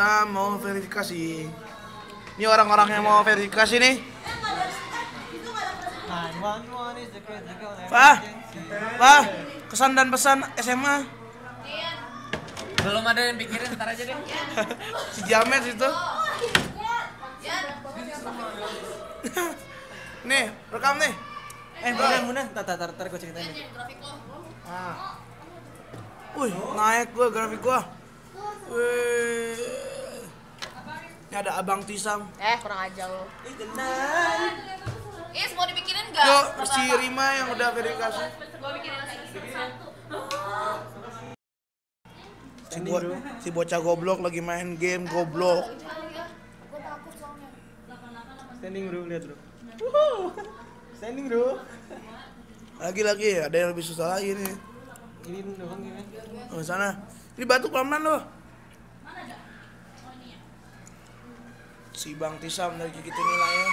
kita mau verifikasi. Ini orang-orang yang mau verifikasi nih. Pak, kesan dan pesan SMA. Belum ada yang pikirin, ntar aja deh. Si Jamet itu. Nih, rekam nih. Bunda, tar gue ceritain deh. Wih, naik gue grafik gue. Ini ada Abang Tisam. Kurang aja lo. Mau dibikinin gak? Yuk, si Rima yang udah verifikasi. Gue bikinin satu. Si bocah goblok lagi main game goblok. Gue takut soalnya. Standing bro, lihat bro. Standing bro. Lagi ada yang lebih susah lagi nih. Ini doang gimana? Oh sana. Ini batuk pelan-pelan loh. Si Bang Tisam lagi gitu nilainya.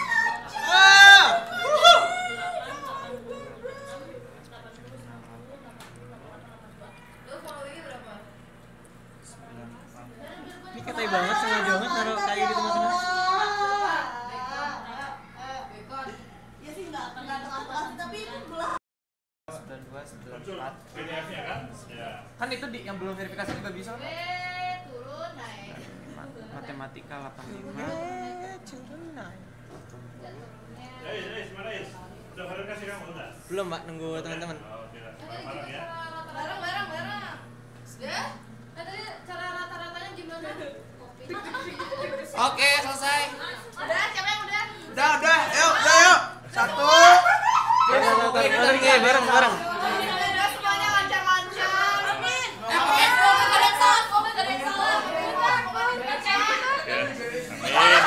Ini ketai banget, sengaja banget taruh kayu di tengah-tengah. Ya sih enggak tengah-tengah, tapi belah. 2, 4. PDF-nya kan? Ya. Kan itu yang belum verifikasi juga bisa. Turun naik. Matematika 85. Turun naik. Reis, udah verifikasi kamu udah? Belum, Mbak, nunggu teman-teman. Barang. Sudah? Tadi cara rata-ratanya gimana? Oke, selesai. Udah, siapa yang udah? Udah. Ayo. 1 bareng. Semuanya lancar-lancar. Amin. Komen salah. Amin.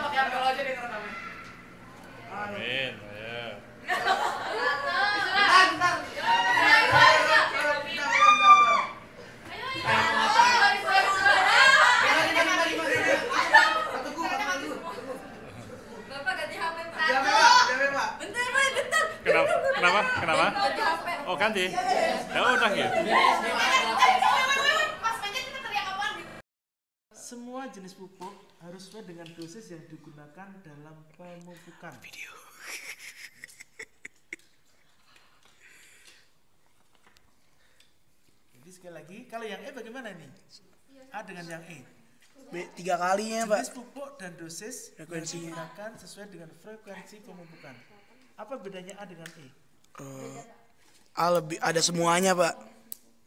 Pakai apel aja deh karena kami. Amin. Ya. Kenapa? Oh ganti. Ya udah gitu. Semua jenis pupuk harus sesuai dengan dosis yang digunakan dalam pemupukan. Video. Jadi sekali lagi, kalau yang E bagaimana nih? A dengan yang E. B 3 kali ya, Pak. Jenis pupuk dan dosis frekuensinya digunakan sesuai dengan frekuensi pemupukan. Apa bedanya A dengan E? A lebih ada semuanya, Pak.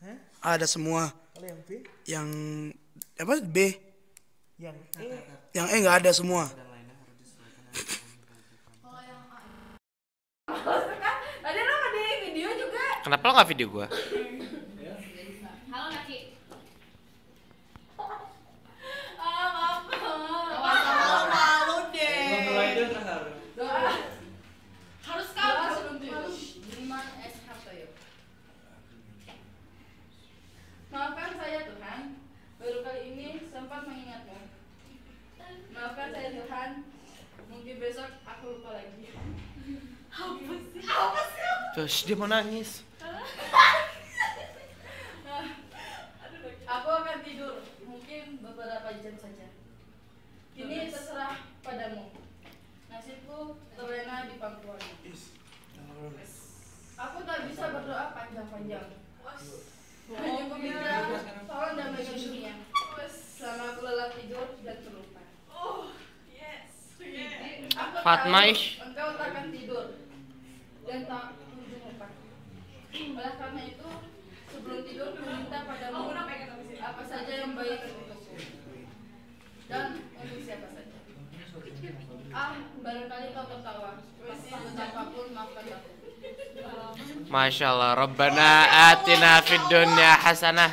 Hah? A ada semua. Kalau yang B? Yang apa? B. Yang E. Yang E nggak ada semua. Tadi lo ada video juga. Kenapa lo nggak video gua? Halo Naki. Malu deh. Harus kalah. Maafkan saya Tuhan, baru kali ini sempat mengingatmu. Maafkan saya Tuhan, mungkin besok aku lupa lagi. Apa sih? Josh, dia mau nangis. Aku akan tidur, mungkin beberapa jam saja. Kini terserah padamu. Nasibku terlena di pangkuan. Aku tak bisa berdoa panjang-panjang. Hanya meminta tolong dan melindunginya. Selama aku lelap tidur dan terlupa. Aku tahu engkau takkan tidur dan tak kunjung lupa. Oleh karena itu, sebelum tidur meminta padamu apa saja yang baik untukku dan untuk siapa saja. Barangkali kau tertawa. Betapapun maafkan aku. Masya Allah, Rabbana atina fid dunya hasanah.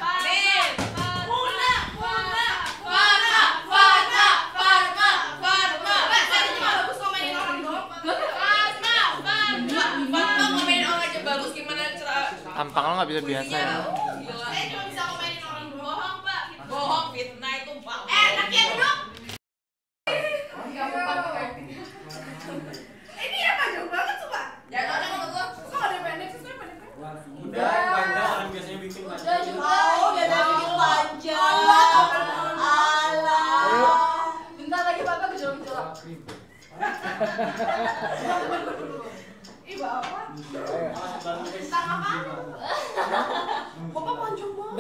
Bagus gimana cara? Tampang lo nggak bisa biasa ya? Saya cuma bisa komenin orang bohong, Pak. Bohong, fitnah itu Pak. Enak ya duduk. Ini apa jauh banget coba? Jangan sama gua. Kok ada pendek sih? Udah panjang, orang biasanya bikin panjang. Udah juga. Udah bikin panjang.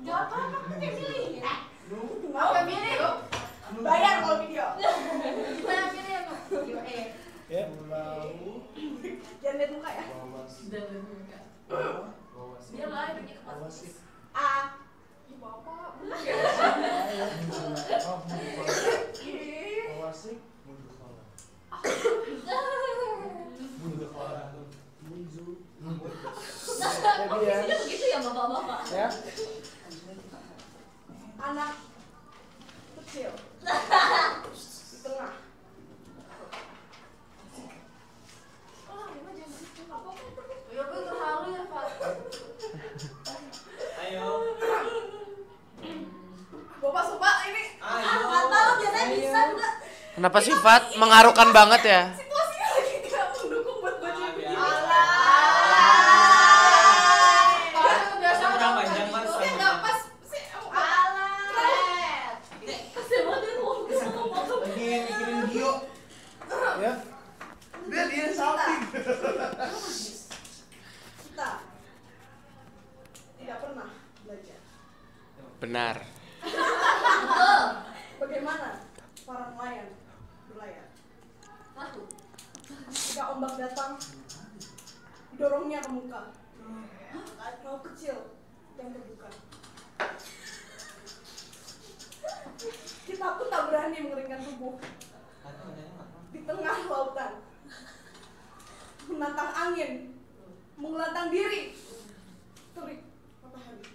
Gak apa-apa, aku kayak pilih. Mau gak pilih? Bayar kalau video. Gimana pilih ya, Pak? Ya, jangan lihat muka ya. Jangan lihat muka. Dia lah, hidupnya kepas. A. Ih, bapak. Awasik. Ofisinya begitu ya bapak-bapak? Ya. Anak kecil di tengah. Oh, ini mah jangan gitu apa-apa. Ya gue terhalu ya Pak. Ayo. Bapak Sobat ini nggak tahu biasanya bisa nggak? Kenapa sih Fat mengaruhkan banget ya? Benar. Bagaimana para nelayan berlayar? Ketika ombak datang, dorongnya ke muka. Laut kecil yang terbuka. Kita pun tak berani mengeringkan tubuh. Di tengah lautan, menantang angin, menggelantang diri, terik matahari.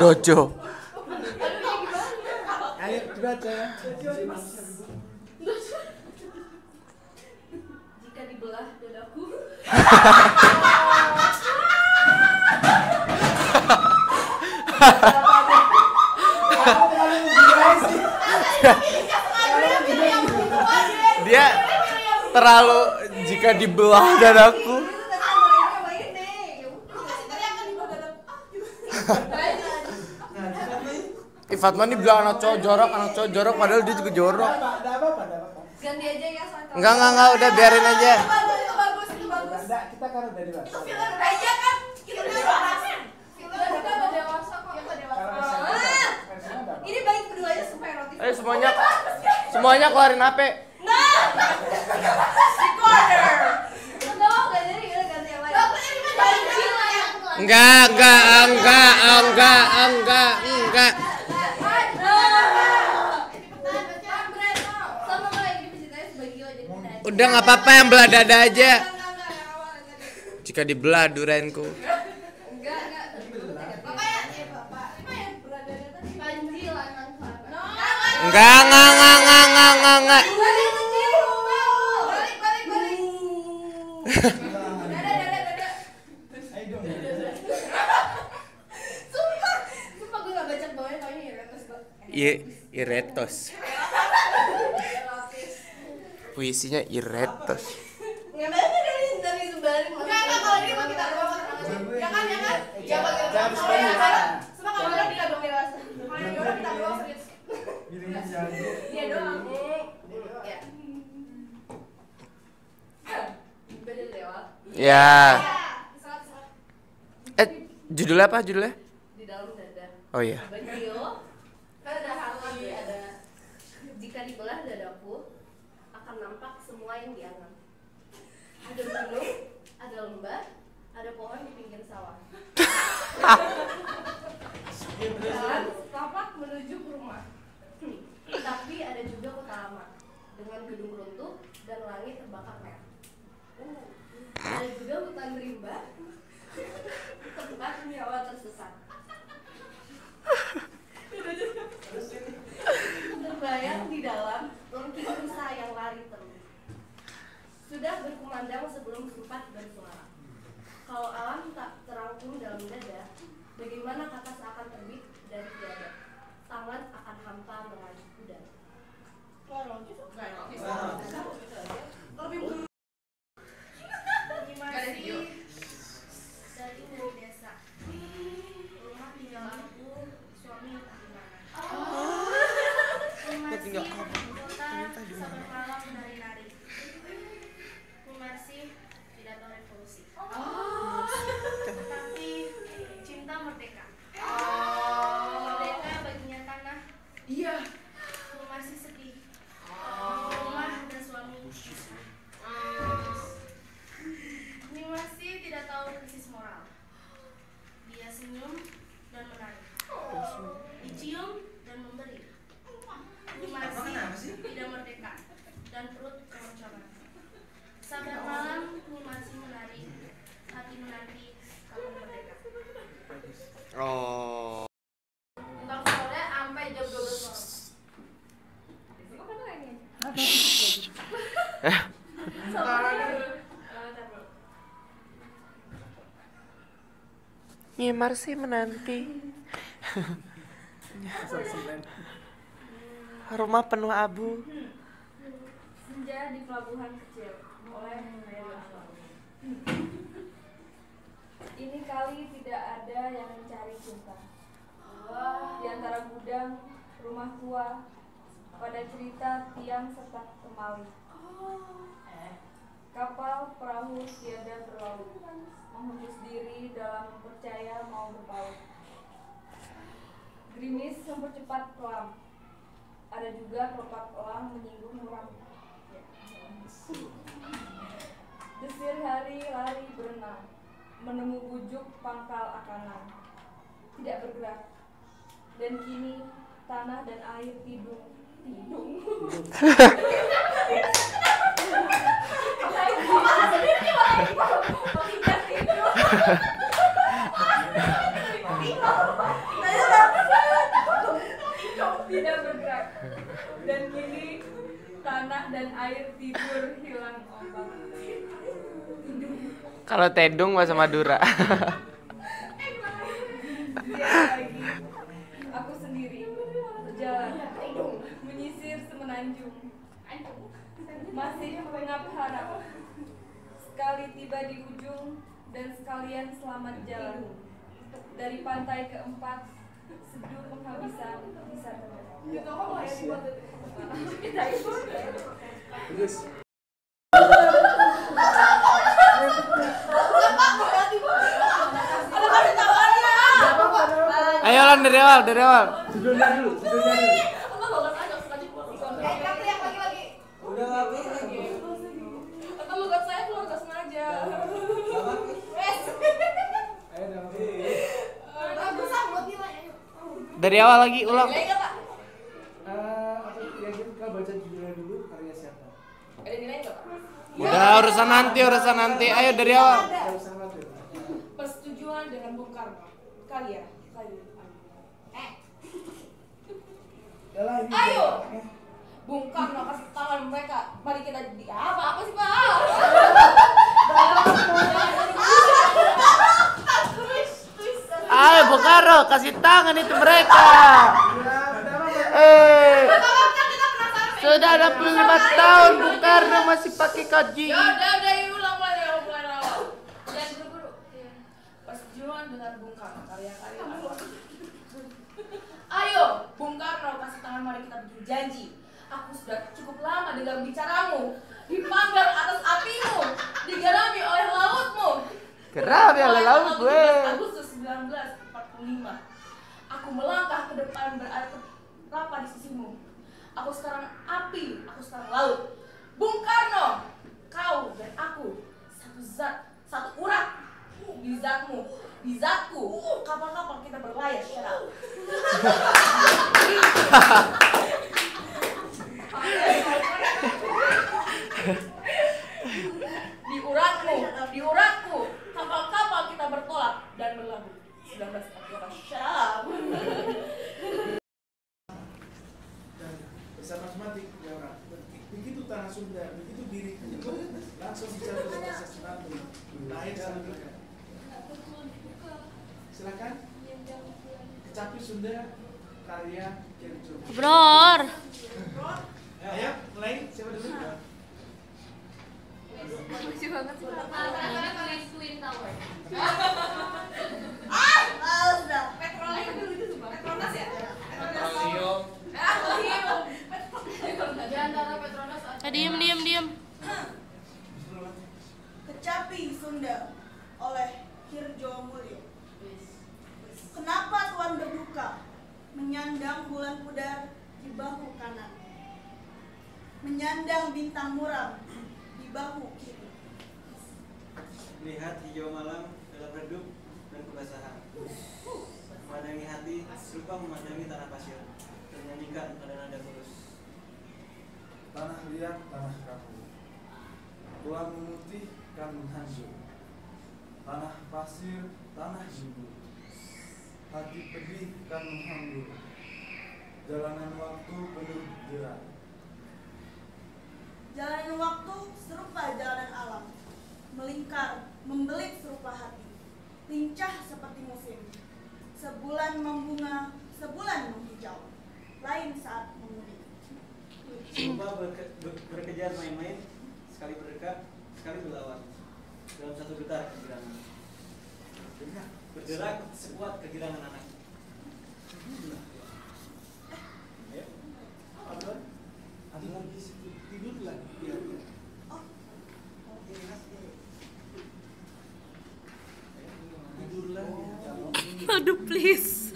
Dojo. Ayo dibaca. Jika dibelah dadaku. Dia terlalu jika dibelah dadaku. Fatma ini bilang anak cowok jorok, padahal dia juga jorok. Ganti aja ya, Santa. Enggak, udah biarin aja. Itu bagus, itu bagus. Kita kan udah dewasa. Itu filler aja kan, kita udah dewasa. Filler udah dewasa kok. semuanya keluarin HP. Enggak. Udah nggak apa-apa, yang belah dada aja. Jika dibelah durainku. Enggak. Iretos. Puisinya Iretos. Ya. Judulnya apa judulnya? Di dalam dada. Oh iya. Jika dibelah dadaku, akan nampak semua yang dianggap. Ada gunung, ada lembah, ada pohon di pinggir sawah. Jalan setapak menuju ke rumah. Tapi ada juga kota lama dengan gedung runtuh dan langit terbakar merah. Ada juga hutan rimba, tempat nyawa tersesat. Terbayang di dalam lengking rusa yang lari terus. Sudah berkumandang sebelum sempat bersuara. Kalau alam tak terangkum dalam dada, bagaimana kata seakan terbit dari tiada. Tangan akan hampa meraih kuda. Dari desa. Rumah tinggal aku, suami tak di mana. Tinggal aku. Kita sampai malam nari-nari. Kumarsih tidak tahu revolusi. Tapi cinta merdeka. Merdeka baginya tanah. Iya. Kumarsih sedih. Rumah dan suami. Masih tidak tahu krisis moral. Dia senyum dan menarik. Dicium dan memberi. Masih tidak merdeka dan perut keroncongan. Sabar malam masih menarik. Hati menanti kamu merdeka. Oh. Tentang sore sampai jam 12 malam. Kok kamu nangis? Nyemar sih menanti. Rumah penuh abu. Senja di pelabuhan kecil oleh Maya. Ini kali tidak ada yang mencari cinta. Di antara gudang, rumah tua, pada cerita tiang serta temali. Kapal, perahu, tiada berlaut. Menghembus diri dalam percaya mau berpaut. Gerimis sempercepat kelam. Ada juga kelopak elang menyinggung muram. Desir hari lari berenang, menemu bujuk pangkal akanan. Tidak bergerak. Dan kini tanah dan air tidung. Tidak bergerak. Dan kini tanah dan air tidur hilang ombak. Kalau tedung bahasa Madura. Lagi. Aku sendiri berjalan menyisir semenanjung. Masih mengap harap. Sekali tiba di ujung dan sekalian selamat jalan. Dari pantai keempat sedur penghabisan bisa terjadi. Ayo lan dari awal. Judulnya dulu. Dari awal lagi ulang. Yang kita baca judulnya dulu, karya siapa? Ada nilai nggak, Pak? Udah, urusan nanti. Ayo dari awal. Persetujuan dengan Bung Karno. Kalian. Ayo. Bung Karno kasih tangan mereka. Mari kita di apa sih, Pak? Ayo Bung Karno kasih tangan itu mereka. Sudah 65 tahun Bung Karno masih pakai kaji. Ya udah ulang lagi ya Bung Karno. Dan buru-buru. Persetujuan dengan Bung Karno karya-karya. Ayo Bung Karno kasih tangan, mari kita bikin janji. Aku sudah cukup lama dengan bicaramu. Dipanggang atas apimu, digerami oleh lautmu. Gerami oleh laut gue. Agustus 1945. Aku melangkah ke depan berarti rapat di sisimu. Aku sekarang api, aku sekarang laut. Bung Karno, kau dan aku satu zat, satu urat. Di zatmu, di zatku. Kapan-kapan kita berlayar sekarang. Di uratku, kapal-kapal kita bertolak dan berlabuh. 1948 syab. Sangat mati, ya orang. Begitu tanah Sunda, begitu diriku langsung bicara proses nanti. Lahir dalam mereka. Silakan. Kecapi Sunda, karya Kenco. Bror. Ayo, mulai. Siapa dulu? Lucu banget sih. Karena kalian Twin Tower. Sudah. Petronas itu lucu banget. Petronas ya? Petroleum. Di antara Petronas atau diam. Kecapi Sunda oleh Kirdjo Mulyo. Kenapa Tuan Berduka menyandang bulan pudar di bahu kanan, menyandang bintang muram di bahu kiri? Lihat hijau malam dalam redup dan kebasahan, memandangi hati serupa memandangi tanah pasir, dan nyanyikan pada nada mulus. Tanah liat, tanah kaku, tulang memutih kami hancur, tanah pasir, tanah jibu, hati pedih kan menghangur, jalanan waktu penuh derang. Jalanan waktu serupa jalanan alam, melingkar, membelit serupa hati, lincah seperti musim, sebulan membunga, sebulan menghijau, lain saat mengudi. Sumpah berkejar main-main, sekali berdekat, sekali berlawan, dalam satu getar kegirangan. Bergerak sekuat kegirangan anak. Ayo, ada lagi tidur lagi. Aduh, please.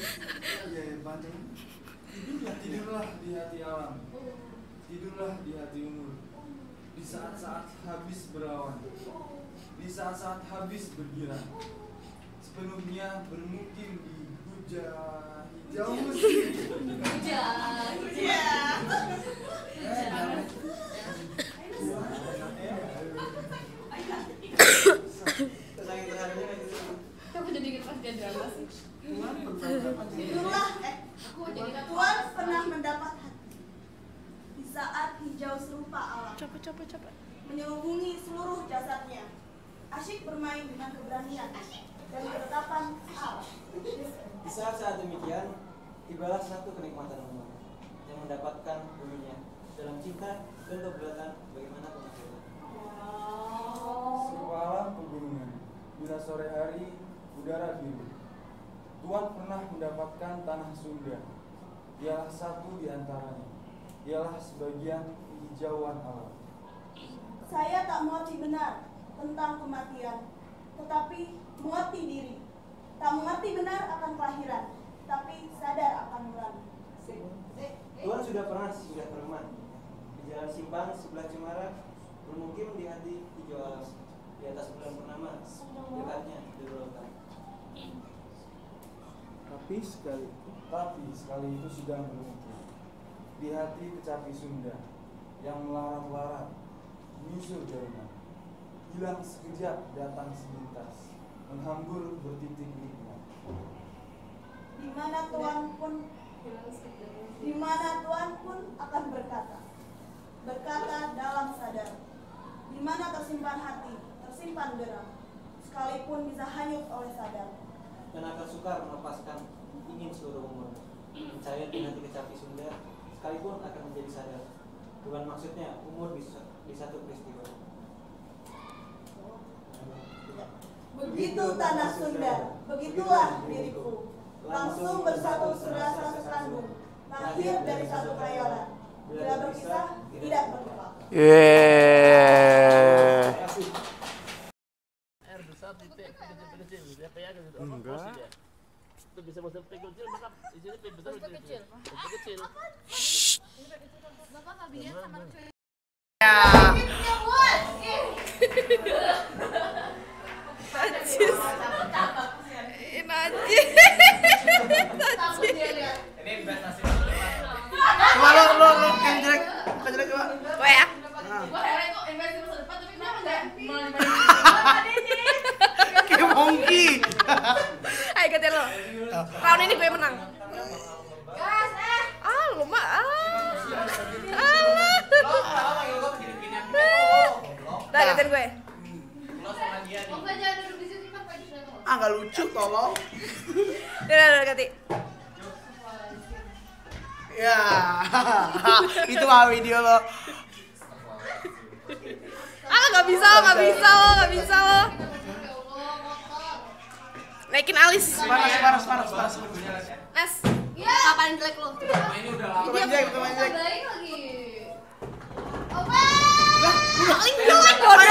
Tidurlah di hati alam, tidurlah di hati umur, di saat-saat habis berawan, di saat-saat habis bergirang, sepenuhnya bermukim di hujan hijau musim. Tuhan pernah mendapat hati di saat hijau serupa alam, menyelubungi seluruh jasadnya, asyik bermain dengan keberanian dan ketetapan alam. Di saat-saat demikian, tibalah satu kenikmatan umat yang mendapatkan bunyinya dalam cinta dan keberatan bagaimana penghasilan. Serupa alam pegunungan, bila sore hari udara biru. Tuhan pernah mendapatkan tanah Sunda. Ialah satu di antaranya. Ialah sebagian hijauan alam. Saya tak mengerti benar tentang kematian, tetapi mengerti diri. Tak mengerti benar akan kelahiran, tapi sadar akan nurani. Tuhan sudah pernah singgah teman di jalan simpang sebelah Cemara, bermukim di hati hijau alam, di atas bulan purnama, dekatnya di lautan. Tapi sekali itu sidang bermutu di hati kecapi Sunda yang melarat-larat menyusur jauhnya, hilang sekejap datang selintas, menghambur bertitik nikmat. Di mana Tuhan pun akan berkata dalam sadar. Di mana tersimpan hati, tersimpan geram, sekalipun bisa hanyut oleh sadar. Tenaga sukar melepaskan ingin seluruh umur, percaya di hati kecapi Sunda, sekalipun akan menjadi sadar. Bukan maksudnya umur di satu peristiwa. Begitu tanah Sunda, begitulah diriku. Langsung bersatu serasa setanggung, lahir dari satu khayalan. Bila berpisah, tidak berlupa. Ayo ganti lo. Round ini gue menang. Gas, lu mah. Dah gantiin gue. Enggak lucu tolong. Udah ganti. Ya. Itu mah video lo. Enggak bisa lo. Naikin alis. Panas. Nes, ngapain jelek lo? Ini udah lama. Teman jelek. Paling jelek bodoh.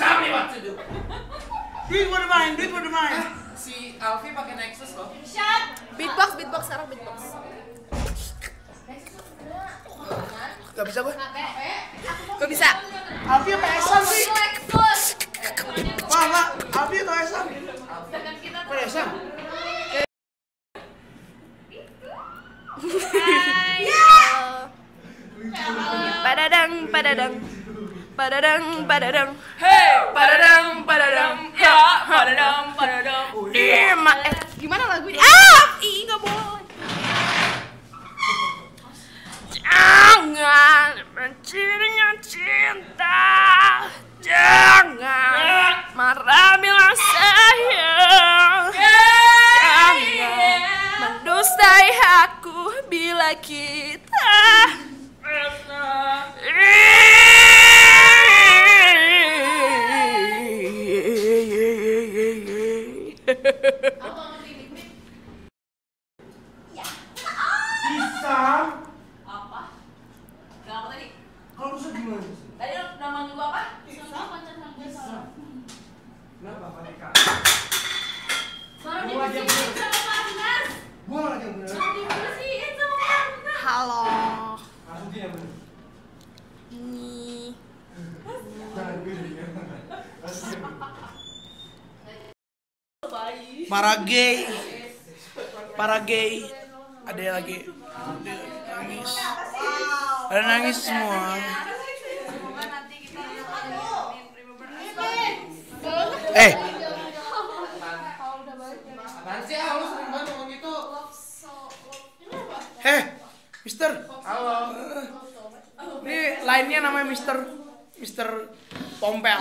Cami waktu itu. Duit udah main. Si Alfi pakai Nexus loh. Beatbox sekarang beatbox. Gak bisa gue. Alfi apa Esan sih? Mana? Alfi atau Esan? Apa Esan? Padadang. Hey, padadang. Gimana lagu ini? Gak boleh. Jangan mencirinya cinta, jangan marah bila sayang, jangan mendustai aku bila kita para gay ada yang lagi nangis, ada nangis semua. Mister, halo, ini lainnya namanya Mister Tompel.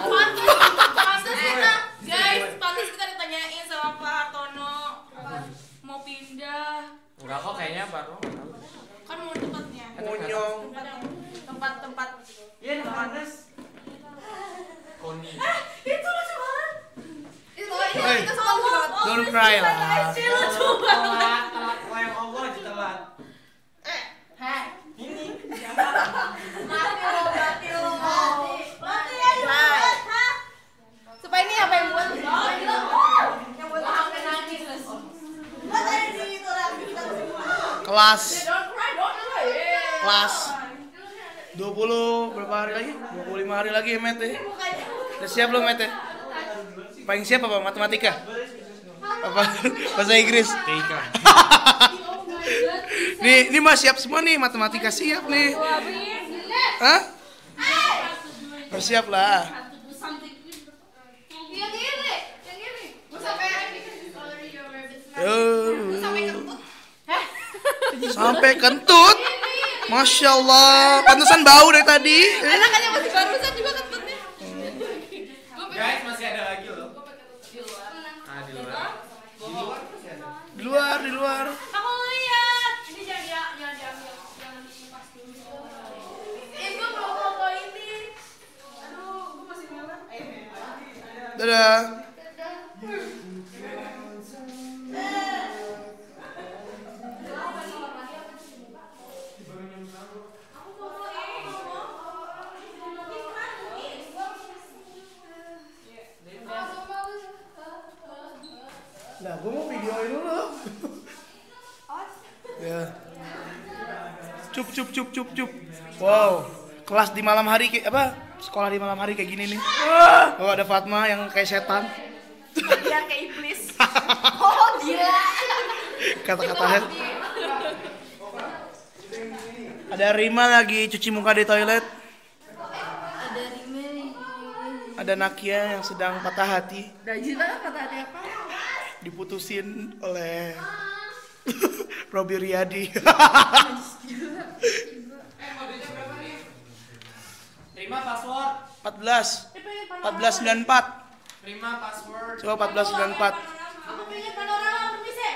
Guys, pantas kita ditanyain sama Pak Hartono mau pindah. Enggak kok, kayaknya baru kan mau tempatnya. Monyong. Tempat. Iya, Hanes. Koni. Itu lucu banget. Itu soal. Don't cry lah. Lucu banget. Telat Allah aja telat. Ini. Mati lo. Supaya ini apa yang buat? Yang buat aku nangis. Buat ada di situ lagi kita kelas 20 berapa hari lagi? 25 hari lagi ya, Mete. Udah siap belum Mete? Paling siap apa? Matematika? Apa? Bahasa Inggris? TK. Nih mas siap semua nih, matematika siap nih. Hah? Siap lah. Sampai kentut, masya Allah, pantesan bau dari tadi. Anaknya masih barusan juga kentutnya. Guys masih ada lagi loh. Di luar. Aku lihat. Ini jangan diambil, jangan dilepas dulu. Ibu mau foto ini. Aduh, aku masih jalan. Dadah. Nah, gue mau videoin dulu. Ya. Cup. Wow, kelas di malam hari kayak apa? Sekolah di malam hari kayak gini nih. Oh, ada Fatma yang kayak setan. Dia kayak iblis. Oh, gila. Kata-katanya. Ada Rima lagi cuci muka di toilet. Ada Nakia yang sedang patah hati. Dajita patah hati apa? Diputusin oleh Robby Riyadi. Kodenya berapa nih? Terima password 1494. Terima password. Coba 1494. Aku pengen panorama bisa.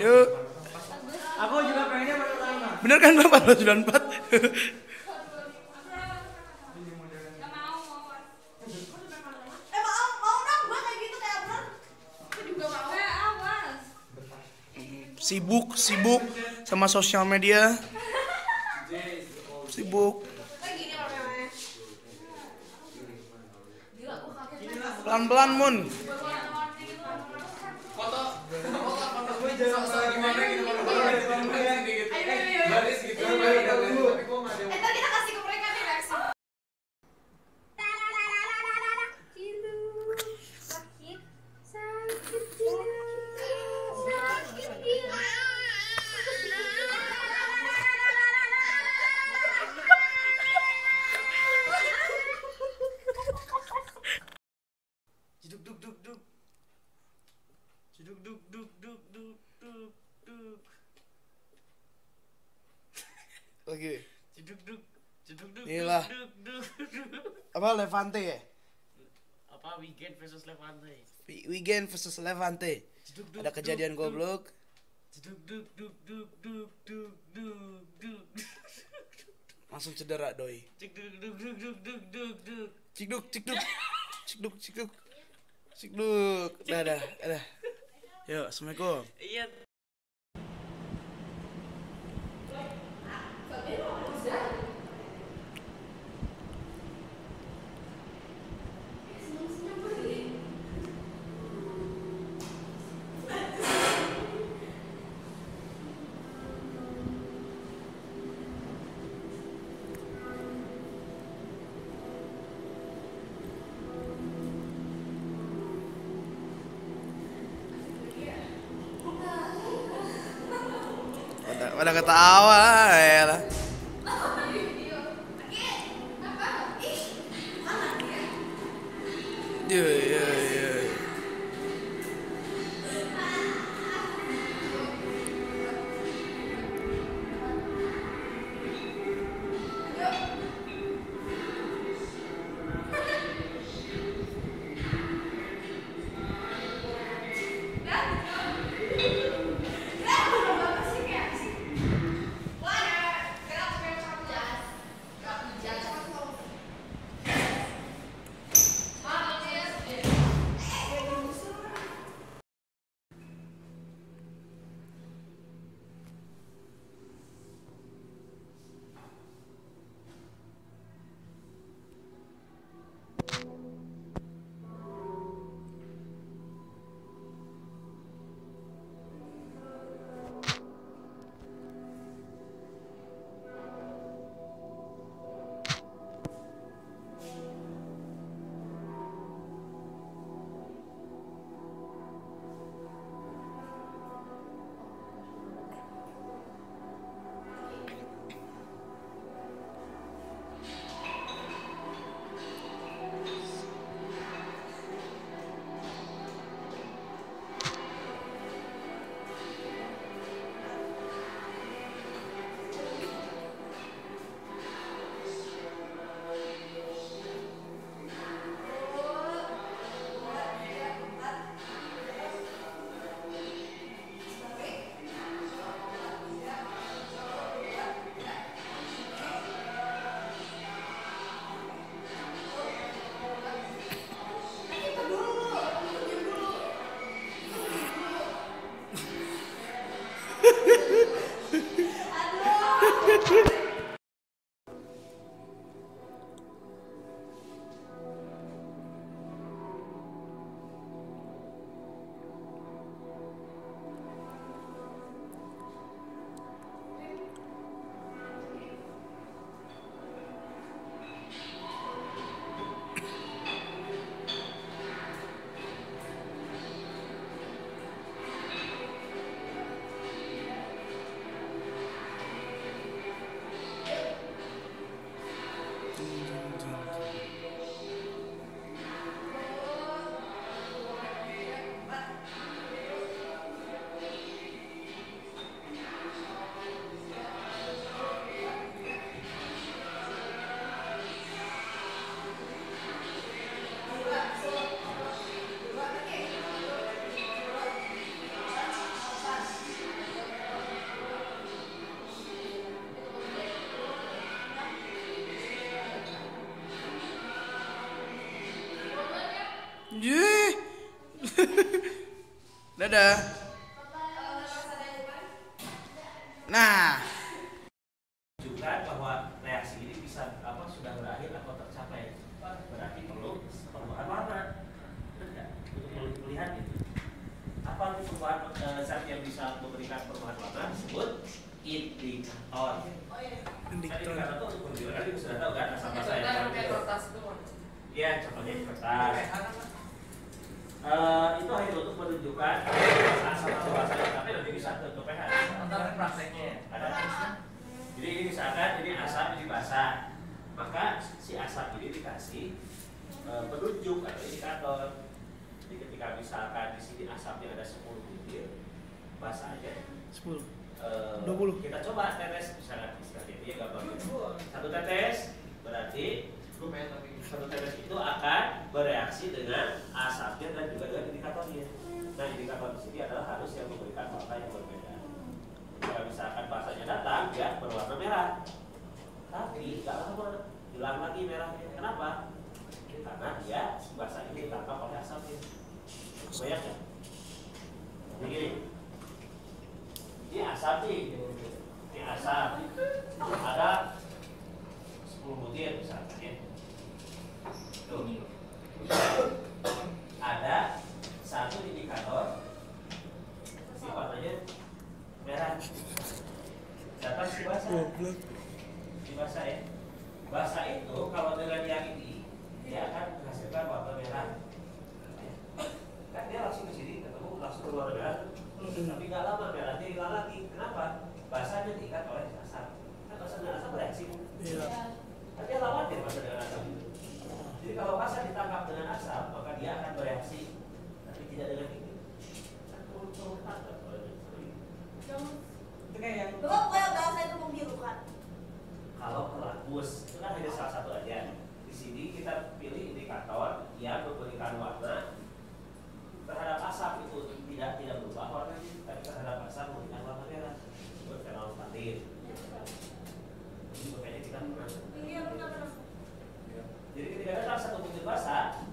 Yuk. Aku juga pengennya panorama. Bener kan 1494? Sibuk sama sosial media. Sibuk. Pelan-pelan Mun. Foto gue jangan gimana gitu. Kita kasih ke mereka nih next. Lagi. Jeduk duk. Inilah. Apa Levante ya? Apa Weekend versus Levante? Weekend versus Levante. Ada kejadian goblok. Jeduk duk. Langsung cedera doi. Cik duk. Dah. Yuk, assalamualaikum. Iya. Pada ketawa ya lah. Iya. Dadah. Nah, juga bahwa reaksi ini bisa sudah berakhir atau tercapai, berarti perlu perubahan warna. Untuk melihat itu, apa perubahan zat yang bisa memberikan perubahan warna disebut indikator. Indikator itu untuk pendidikan itu sudah tahu kan asal-asal yang kertas itu. Iya, contohnya kertas. Itu hanya untuk menunjukkan asal-asalnya, tapi nanti bisa ke pH. Antara prakteknya ada asam. Jadi ini misalkan ini asam ini basah, maka si asam ini dikasih penunjuk atau indikator. Jadi ketika misalkan di sini asamnya ada 10 butir, basahnya 20. Kita coba tetes misalkan ini gambarnya. Satu tetes berarti 1 tetes itu akan bereaksi dengan asapnya dan juga dengan indikatornya. Nah, indikator di sini adalah harus yang memberikan warna yang berbeda. Kalau misalkan bahasanya datang, ya berwarna merah. Tapi nggak lama hilang lagi merahnya. Kenapa? Karena dia bahasa ini ditangkap oleh asapnya. Banyak ya? Begini. Ini asap nih. Ini asap. Ada 10 butir misalkan ya. Tuh. Ada satu indikator si warnanya merah, datang si basah, ya. Basah itu kalau dengan yang ini dia akan menghasilkan warna merah, kan dia langsung ke sini ketemu langsung keluar merah, tapi nggak lama merahnya hilang lagi. Kenapa? Basahnya diikat oleh asam, kan basah dengan asam bereaksi, kan dia lawan ya basah dengan asam. Jadi kalau basah ditangkap dengan asam, maka dia akan bereaksi, tapi tidak dengan ini. Untuk tangkap oleh yang belum bahasa itu menghirukan. Kalau kelakus, itu kan hanya salah satu aja. Di sini kita pilih indikator yang memberikan warna terhadap asap itu tidak berubah warnanya, tapi terhadap asap memberikan warna merah. Buat fenol statin. Jadi makanya kita menang. Jadi ketika ada satu butir basah,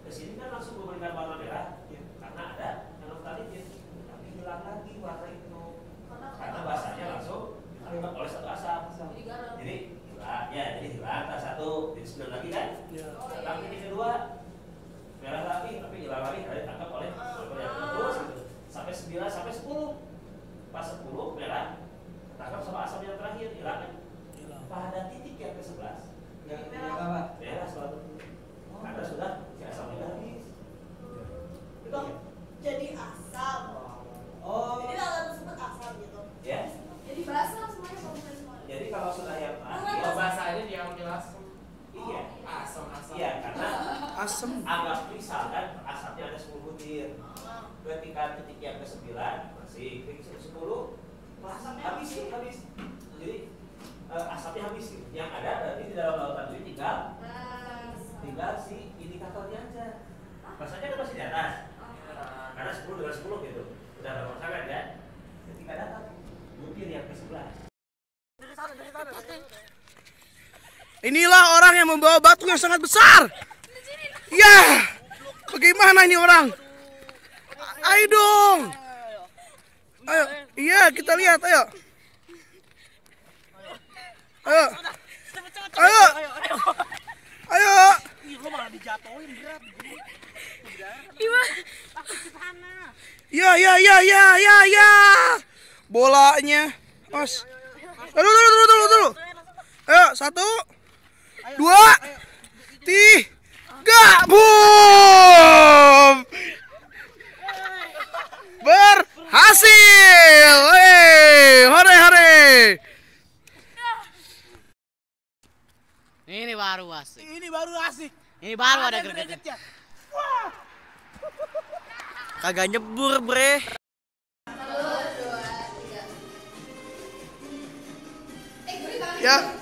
ke sini kan langsung memberikan warna merah, karena ada fenolftalein, tapi hilang lagi warna itu, karena basahnya langsung ditangkap oleh satu asam. Jadi hilang, ya, jadi hilang satu, jadi 9 lagi kan? Tapi ini kedua merah lagi, tapi hilang lagi karena ditangkap oleh yang terus sampai 9 sampai 10, pas 10 merah, ditangkap sama asam yang terakhir hilang kan? Pada titik yang ke-11. Ya, merah selalu karena sudah si asamnya habis. Jadi asam. Oh. Jadi lalu sempat asam gitu. Ya. Jadi basah semuanya. Jadi kalau sudah yang asam, basahnya diambil langsung. Iya. Asam. Iya, karena asam. Anggap misalkan asamnya ada 10 butir. Ketika titik yang ke-9 masih ke 10, asamnya habis. Jadi asapnya habis gitu. Yang ada berarti di dalam lautan itu tinggal si indikatornya aja. Basahnya kan masih di atas, karena 10 dengan 10 gitu udah bermasalah kan. Ketika datang butir yang ke-11, inilah orang yang membawa batu yang sangat besar. Ya, bagaimana ini orang? Ayo dong, Ayo, iya kita lihat, ayo. Ayo. Ayo. Ayo. Ih, lu malah dijatuhin berat. Ya. Bolanya. Os. Dulu. Ayo, 1, 2, 3. Boom. Berhasil. Hore. Ini baru asik. Ini baru ada gregetnya. Wah. Kagak nyebur, bre. 1, 2, 3. Ya.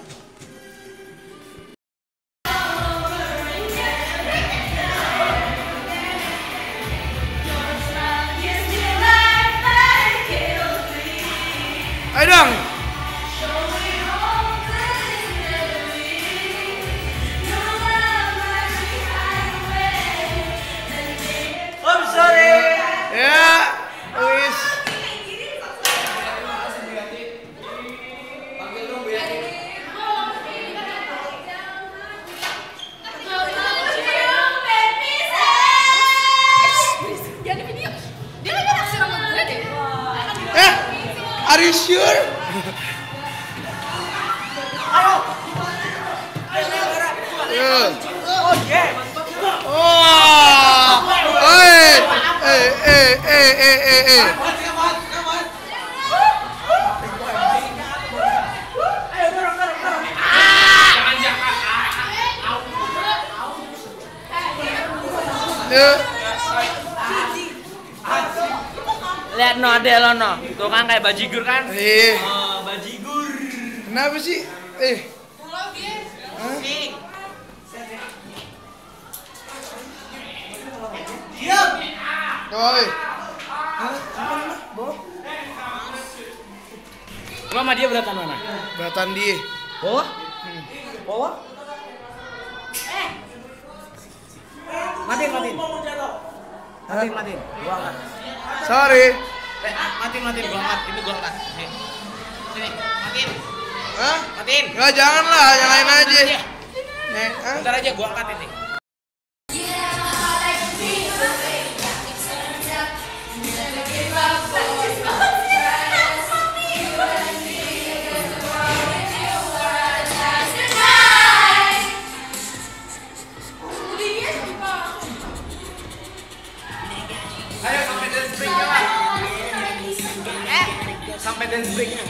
Ayo dong. Are you sure? Ayo. Lihat no ada lo no, tuh kan kayak bajigur kan? Iya. Bajigur. Kenapa sih? Pulau dia. Sing. Diam. Doi. Lo sama dia beratan mana? Beratan dia. Bawah? Bawah? Matiin. Matiin. Gua angkat. Sorry. Matiin gua angkat. Itu gua angkat. Sini. Matiin. Hah? Matiin. Enggak, janganlah, yang lain aja. Nih, bentar aja gua angkat ini. Sampai dance break-nya.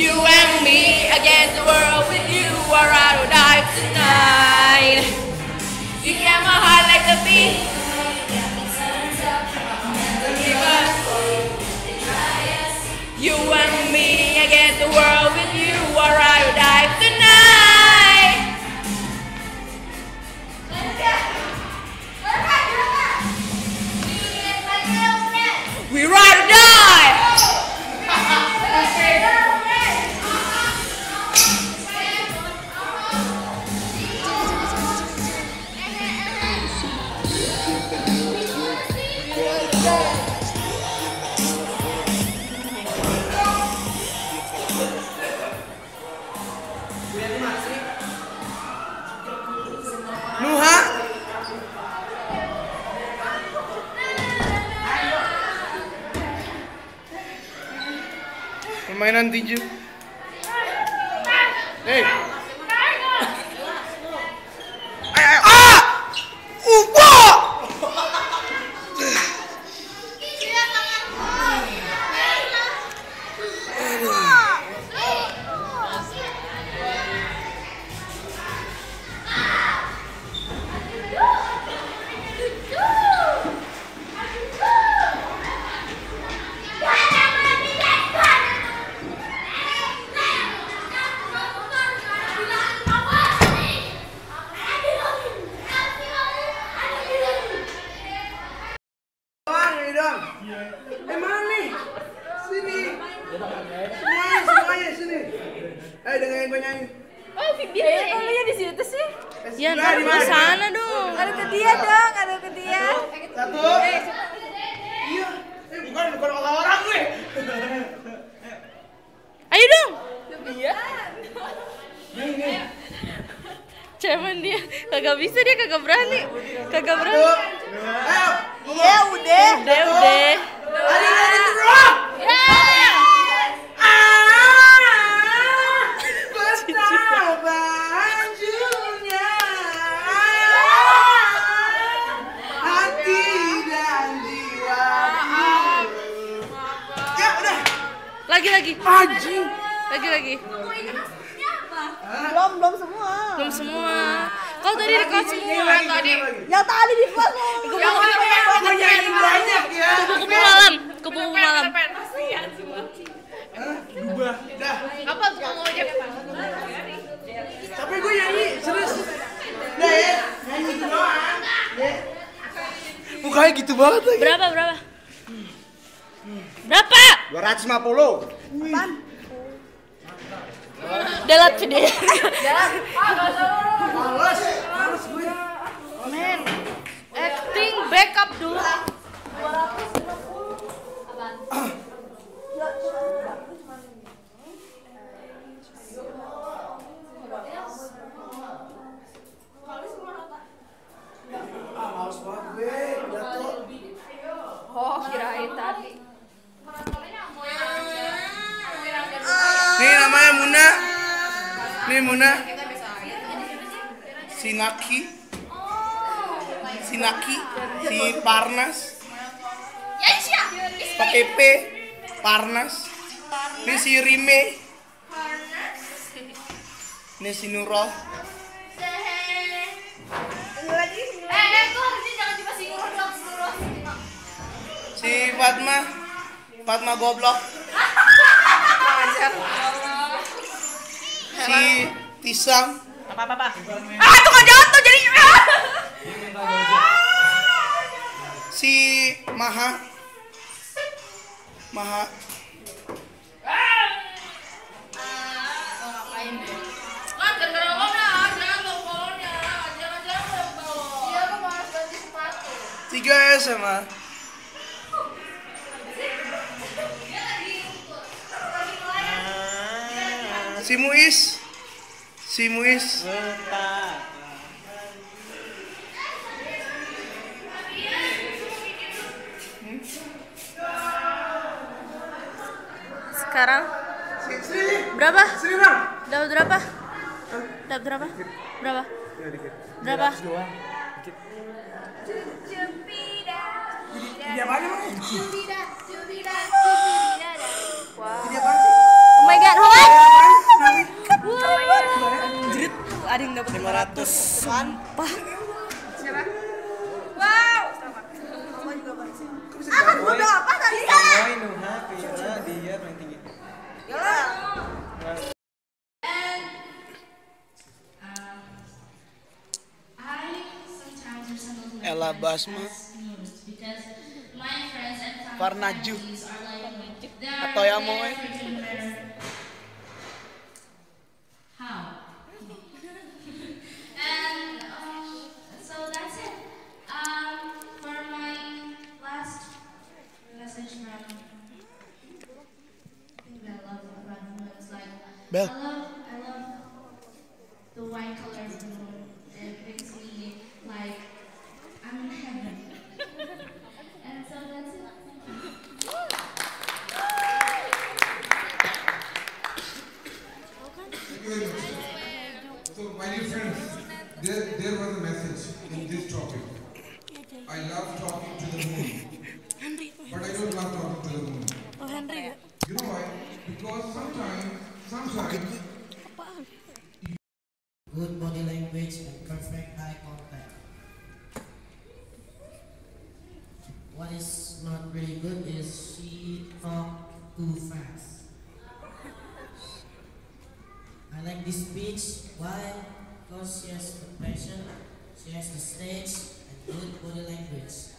You and me against the world, with you or I will die tonight. We ride or die. Mainan tinju. Hey. Ah! Upo! nyanyi. Oh, Vibir ya di situ sih. Ya, ntar ke sana dong. Ada ke dia dong, ada ke dia. Satu. Iya, bukan orang gue. Ayo dong. Iya. Nih. Cuman dia kagak bisa, dia kagak berani. Ayo. Ya udah. Lagi. Buku ini maksudnya apa? Belum semua. Kalau tadi di kelas semua tadi. Yang tadi di kelas. Kupu malam. Kasihan semua. Dubah. Dah. Apa tuh mau ojek? Tapi gue nyanyi serius. Dah ya. Nyanyi doang. Ya. Mukanya gitu banget lagi. Berapa? Berapa? 250. Apaan? Dalat video. Males gue. Men. Acting backup dulu. 250. Apaan? Males banget gue. Oh, kirain tadi. Nih namanya Muna. Sinaki, si Parnas. Pakai P, Parnas. Ini si Rime. Ini si Nurul. Si Fatma goblok. Si Tisang apa tukang jatuh jadi si Maha tiga sama si Muiz sekarang berapa? Oh my god, ada yang dapat 500 sampah. Siapa? Wow. Akan gue berapa tadi? Dia main tinggi. Ella Basma, Farnaju, atau yang mau? Bell. I love the white color of the moon. It makes me like I'm in heaven. And so that's it. So my dear friends, there was a message in this topic. I love talking to the moon. But I don't love talking to the moon. Oh, Henry. You know why? Because sometimes good body language and perfect eye contact. What is not really good is she talk too fast. I like this speech. Why? Because she has the passion, she has the stage, and good body language.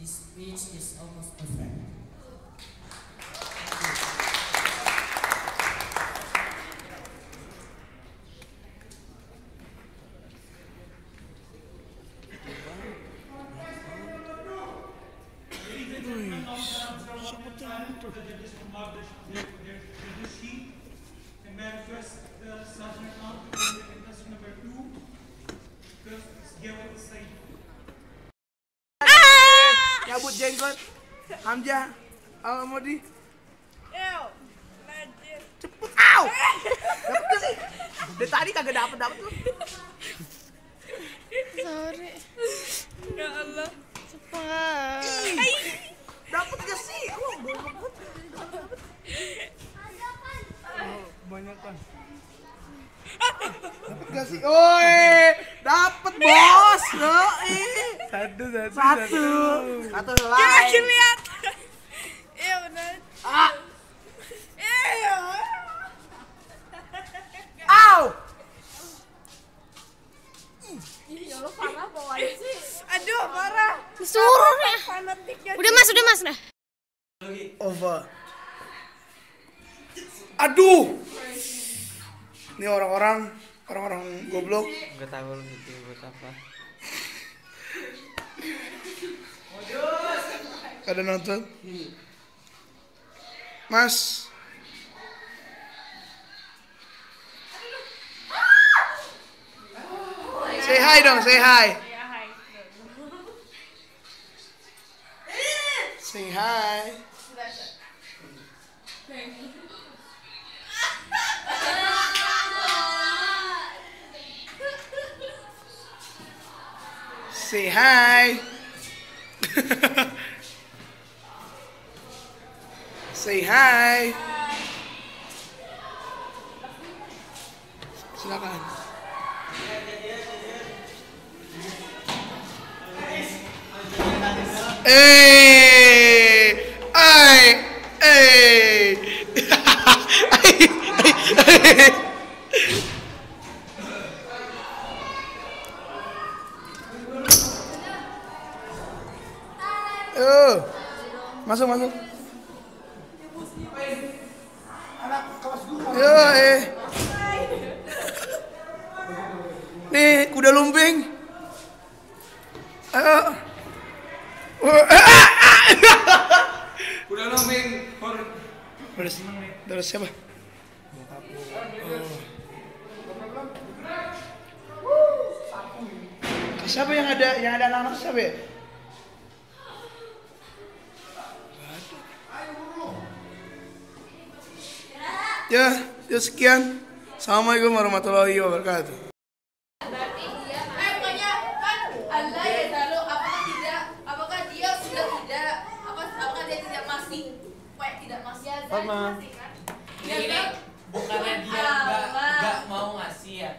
This speech is almost perfect. or the sheet, and may I request the Sergeant Arm to bring the witness number 2, because it's given the same. Cabut jenggot, Hamzah, Al-Modi. Ew, najis. Cepet, ow! Dapet gak sih? Dari tadi kagak dapet tuh. Sorry. Ya Allah. Cepat. Dapet gak sih? Allah, dapet. Banyak kan? Dapet gak sih? Oi, dapet bos. Satu selai. Kita lihat. Iya benar. Ah. Iya. Au. Iya lo parah bawanya sih. Aduh parah. Disuruh nih. Udah mas dah. Over. Aduh. Ini orang-orang goblok. Gak tahu gitu buat apa. Ada nonton? Mas. Say hi dong, say hi. Say hi. Say hi. Say hi. Silakan. Masuk. Anak kelas 2. Yo, nih, kuda lumping. Ayo. Kuda lumping for dari siapa? Siapa yang ada anak-anak siapa ya? Ya sekian. Assalamualaikum warahmatullahi wabarakatuh. Berarti dia kan Allah ya tahu apakah dia tidak masih sama. Ini bukannya dia enggak mau ngasih ya.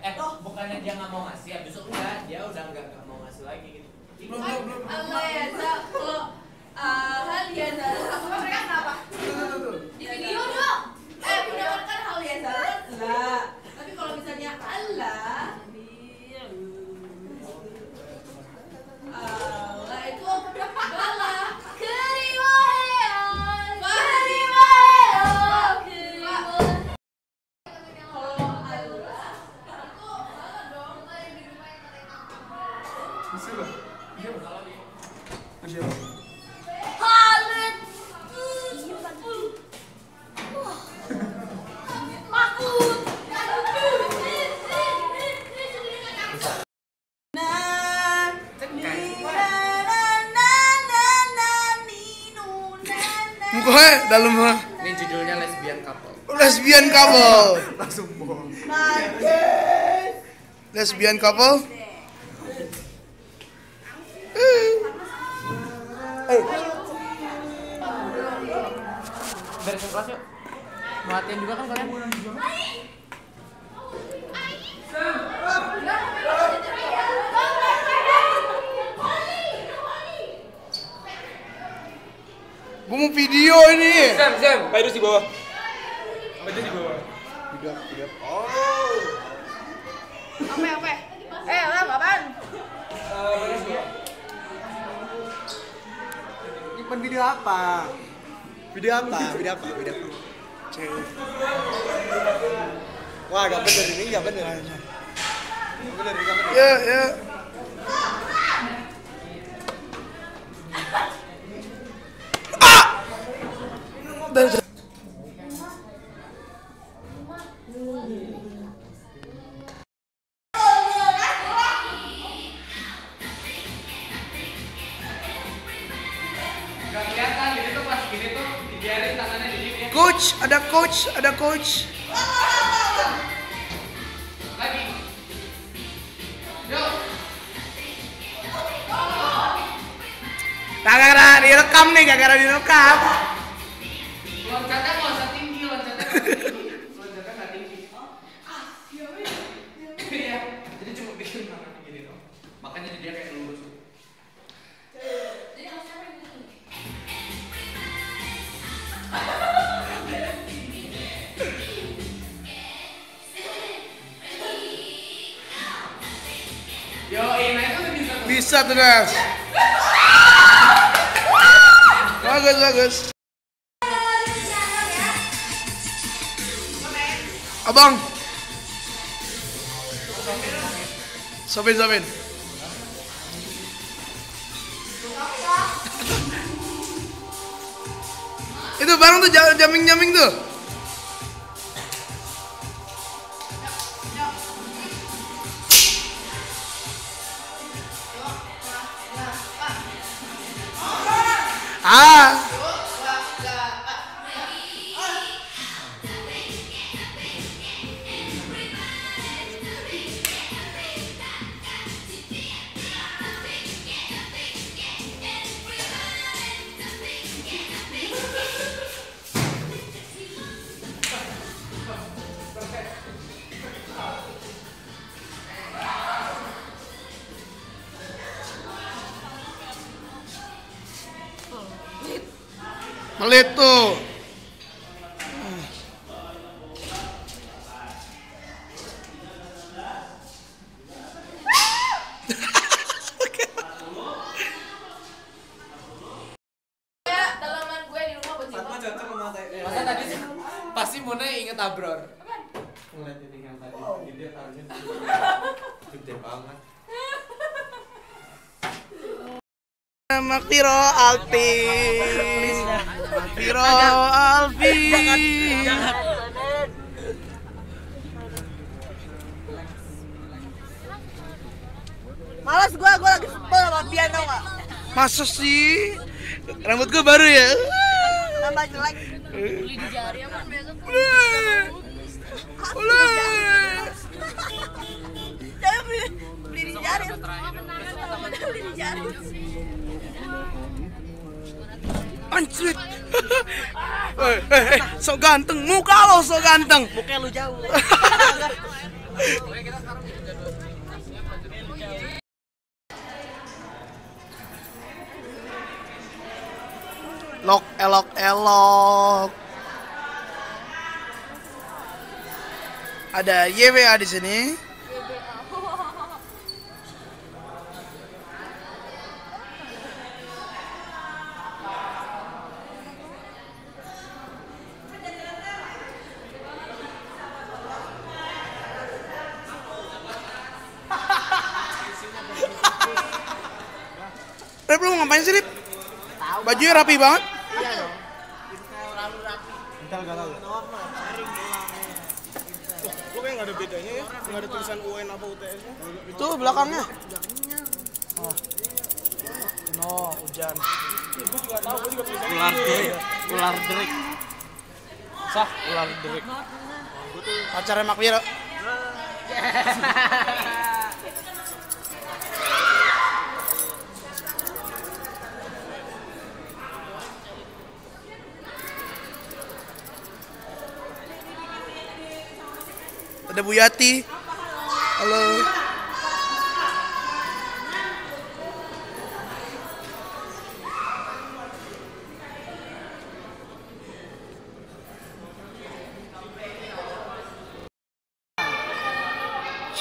Bukannya dia enggak mau ngasih, habis itu dia udah enggak mau ngasih lagi gitu. Belum. Allah ya tahu hal yang tahu apakah kenapa? Di video dong. Mendengarkan hal yang salah lah, tapi kalau misalnya Allah itu adalah keriwayat. Kalau Allah, aku salah dong, saya di rumah yang mereka. Bisa lah, iya salah nih. Aja. Dalam lah. Ini judulnya Lesbian Couple. Langsung bohong. Lesbian Couple. Beresin kelas yuk. Latihan juga kan kalian. Gua mau video ini. Sam, Pak Idus di bawah. Tidak. Oh. Apa? Lam, apaan? Ini video apa? Cek. Wah, enggak bener. Ya. Ada coach. Lagi. Gara-gara direkam nih, gara-gara direkam. Loncatnya nggak usah tinggi, loncatnya. Loncatnya nggak tinggi. Iya. Jadi cuma bikin tangan gini dong. Makanya dia kayak lurus. Jadi harus sampai gini. Bisa tuh, guys. Bagus. Abang. Sopin. Itu barang tuh jamming tuh. Pelit tuh. Teman gue di rumah benci banget. Masa tadi pasti Mona inget Abror. Ngeliat jadi yang tadi, dia harusnya gede banget. Maktiro Alti. Viro Alfi. Malas gua lagi sebel sama piano enggak. Masa sih? Rambut gua baru ya. Tambah jelek. Beli di jari aman besok. Beli di jari. Beli di jari. Anjrit. So ganteng, muka lo so ganteng. Mukanya lu jauh. Lok elok. Ada YWA di sini. Lu ngapain sih, Rip? Bajunya rapi banget. Iya dong. Terlalu rapi. Intel gak tahu. Lu kayak gak ada bedanya ya? Gak ada tulisan UN apa UTS-nya? Itu belakangnya. Oh. No, hujan. Gue juga tahu, gue juga tulisan. Ular derik. Sah, ular derik. Pacarnya Mak Wiro. Ada Bu Yati. Halo.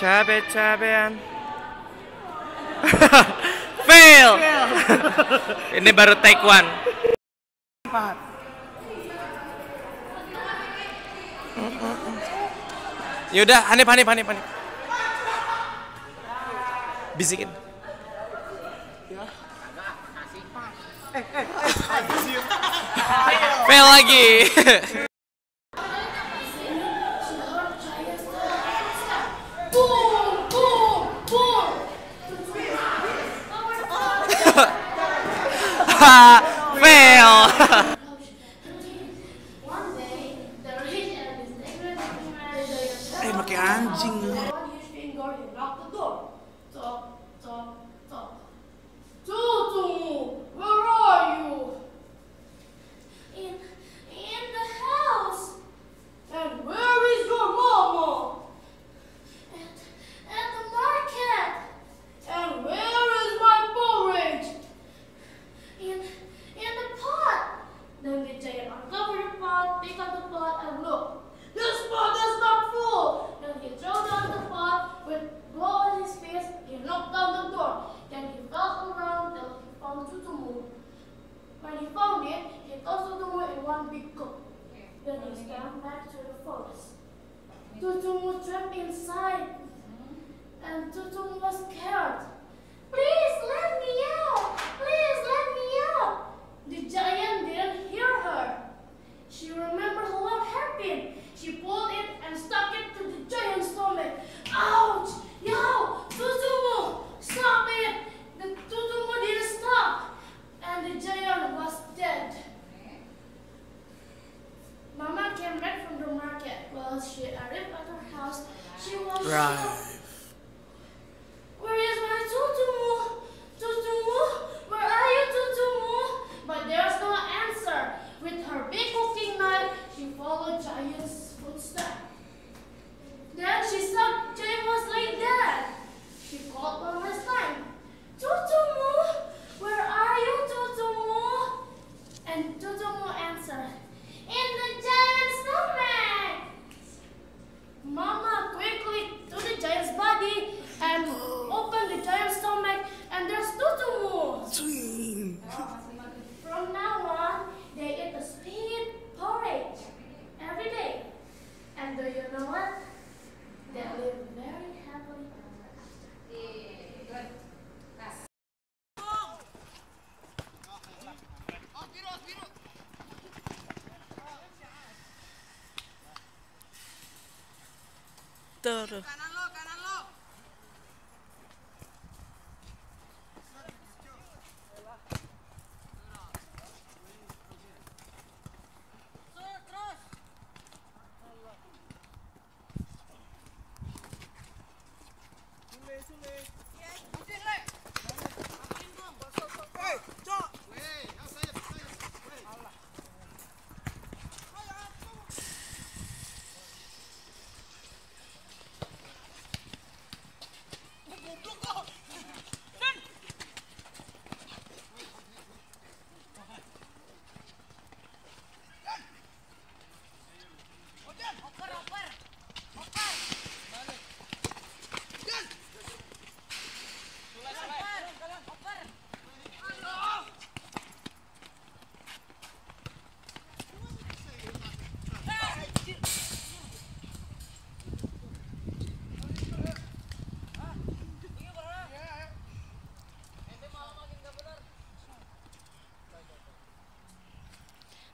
Cabe-cabean. Fail. Ini baru take one. 4. Yaudah, Hanif. Bisikin. Fail lagi. Fail. pakai anjing. Terus kanan lo. Terus. Sulit. Ya, pusing lek. Hei, cok. Weh, ya saya. Allah.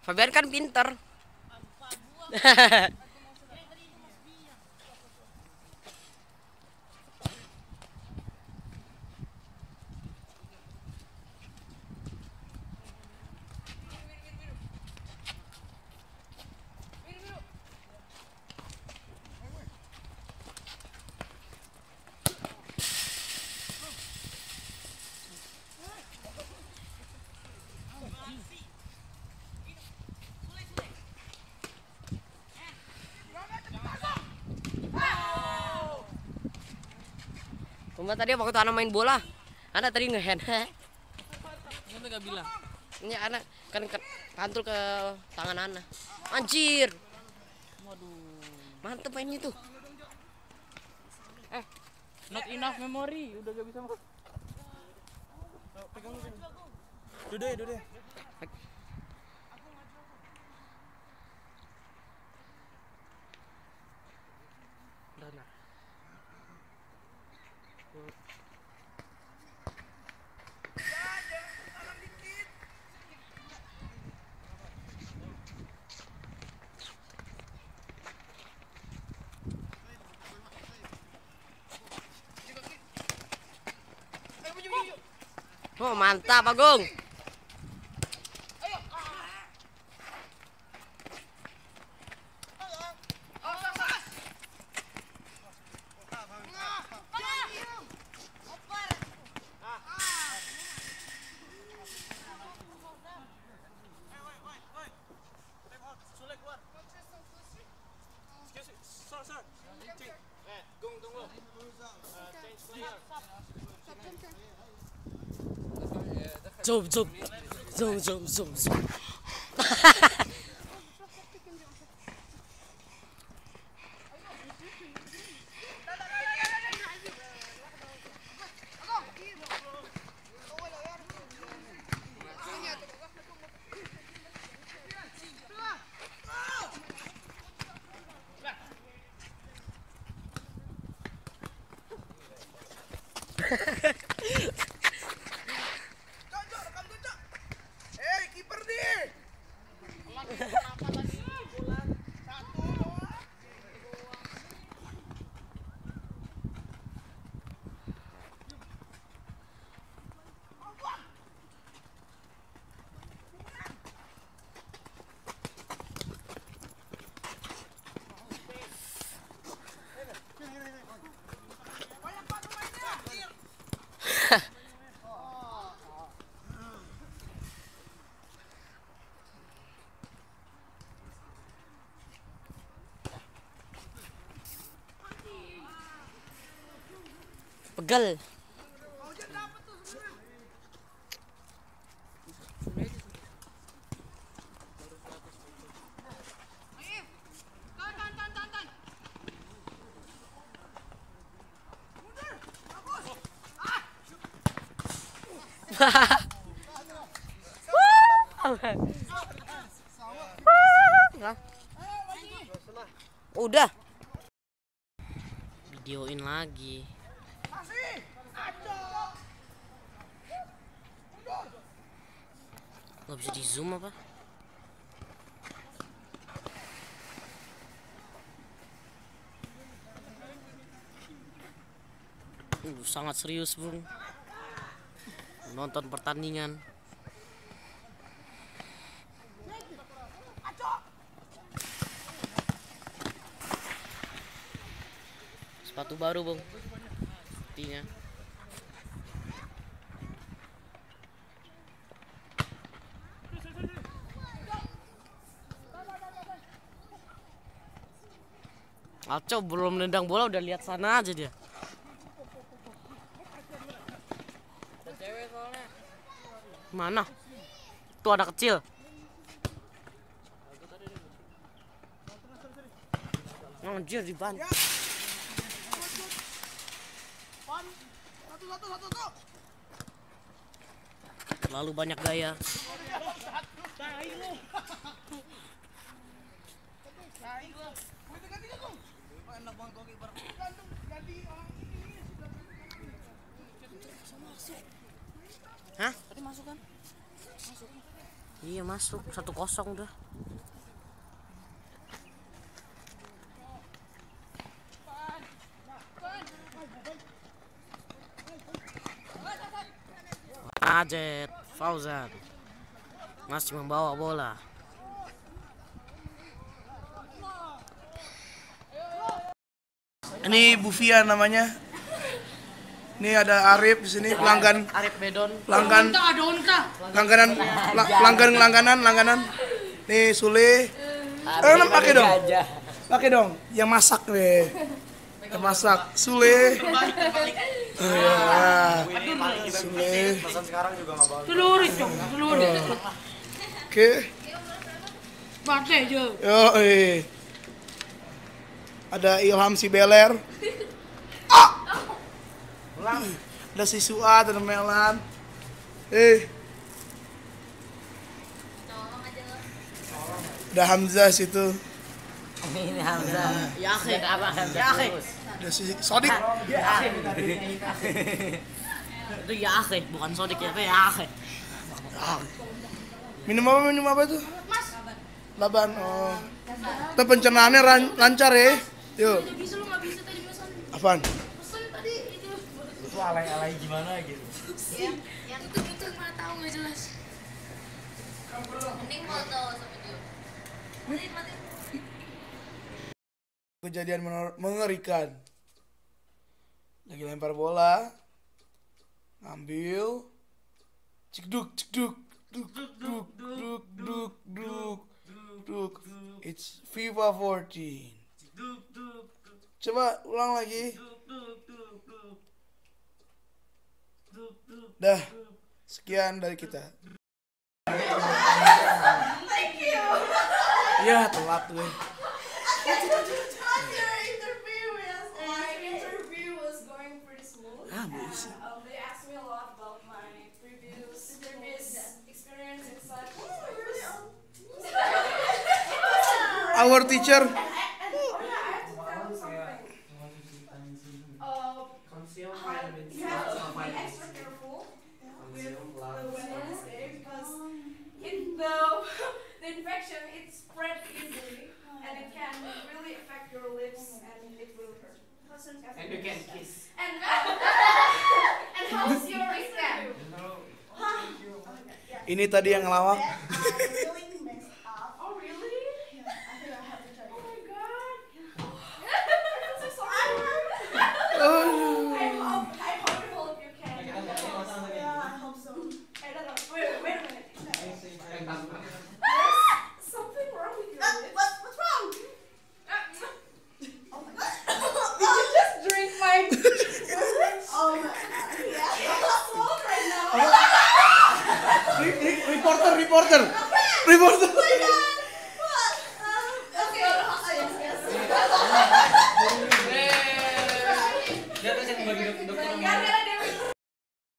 Fabian kan pinter. Cuma tadi waktu anak main bola, anak tadi ngehand. Sampai gak bilang. Ini anak kan pantul ke tangan anak. Anjir. Waduh. Mantep mainnya tuh. Not enough memory, udah gak bisa. Pegang dulu. Dude. Oh, mantap Agung. Jom, jom, jom, jom, jom, jom. Pegal. Udah. Videoin lagi. Nggak bisa di zoom apa? Sangat serius bro, nonton pertandingan. Sepatu baru bung, sepertinya. Alco belum nendang bola udah lihat sana aja dia. Mana? Tuh ada kecil. Anjir dibantu. Lalu banyak gaya. Hah? Tadi masuk kan? Masuk. Iya masuk, 1-0 udah. Ajet Fauzan masih membawa bola. Ini Bufia namanya. Ini ada Arif di sini pelanggan. Arif Bedon. Pelanggan. Langganan. Nih Sule. Enak pakai dong. Pakai dong. Yang masak deh. Yang masak Sule. Sule. Telurit dong. Telurit. Oke. Pakai aja. Yo, ada Ilham Sibeler, ada si Suat, ada Melan, ada Hamzah situ, ini Hamzah, ada si Sodik, itu Yahe, bukan Sodik ya, Yahe. Minum apa itu? Laban, oh, itu pencernaannya lancar ya. Yuk. Apaan? Itu alay-alay gimana gitu. Iya, yang itu mana tahu enggak jelas. Mending foto sama video. Kejadian mengerikan. Lagi lempar bola. Ambil. Ceduk. It's FIFA 14. Coba ulang lagi. Dah, sekian dari kita. Thank you. Ya, telat gue. Our teacher. You have to be extra careful with the Wednesday because the infection, it spreads easily and it can really affect your lips and it will hurt. And you can kiss. And how's your exam? Ini tadi yang ngelawak. Reporter.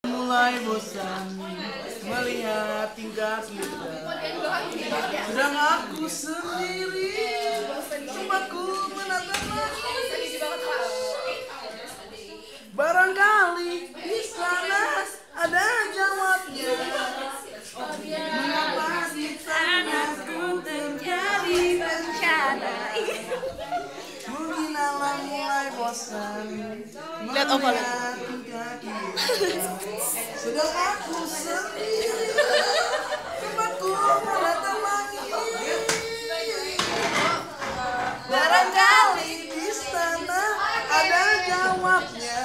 Mulai bosan melihat tingkah kita, sedang aku sendiri tempatku menatap lagi. Barangkali di sana ada jawabnya. Mengapa di tanahku terjadi bencana? Mungkin alam mulai bosan melihat tingkah kita, sedang aku sendiri tempatku menatap lagi. Barangkali di sana ada jawabnya.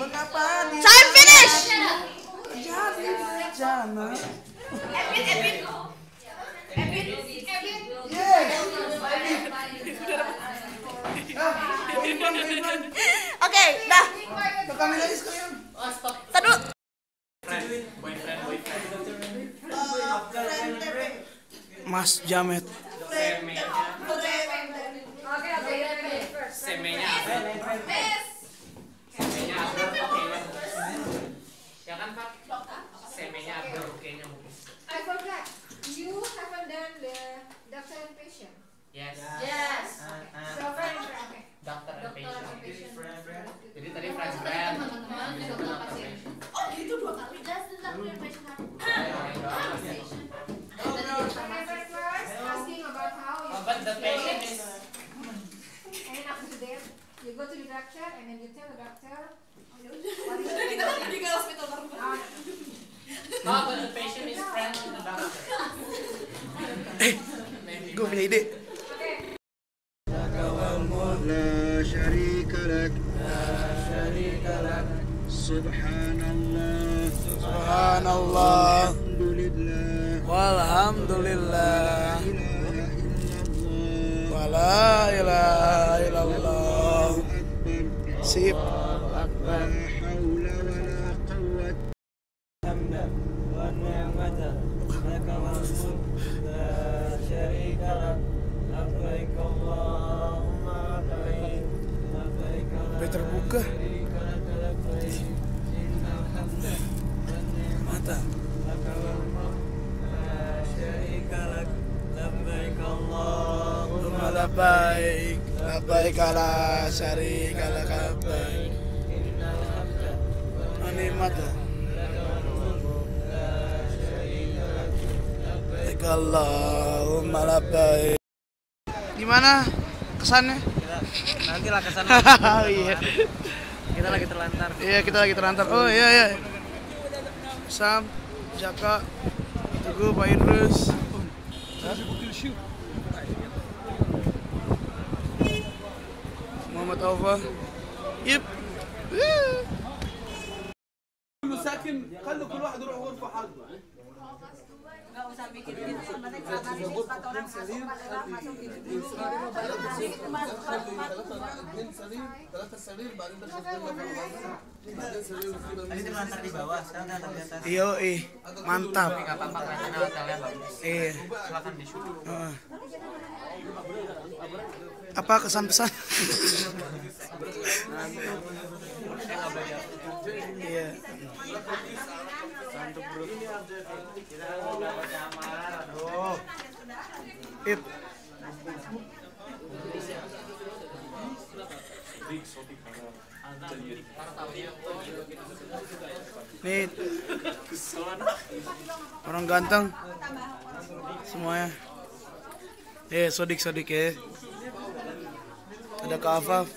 Mengapa di time finish jadi bencana? Oke, dah. Tadu. Mas Jamet. You go to the doctor and then you tell the doctor. How about the patient is friend of the doctor? Hey, gue punya ide. La syarika lak, la syarika lak. Subhanallah, subhanallah. Alhamdulillah, walhamdulillah. Wala ilaha illallah. Sip. Terbuka mata. Labbaik la syarika lak, labbaik innal hamda wa ni'mata la syarika lak, labbaik Allahumma labbaik. Gimana kesannya? Nanti lah kesannya. Iya. Kita lagi terlantar. Iya, kita lagi terlantar. Oh iya. Sam, Jaka, Teguh, Pak Idrus. Muhammad Alva. Yep. Kullu sakin, khallu kullu wahid yuruh ghurfa hadwa. Enggak usah bikin gitu, penting sabar. Orang masuk pada masuk gitu dulu. mantap. Apa kesan-pesan? Iya. Nih orang ganteng semuanya. Sodik ya. Ada Kak Afaf.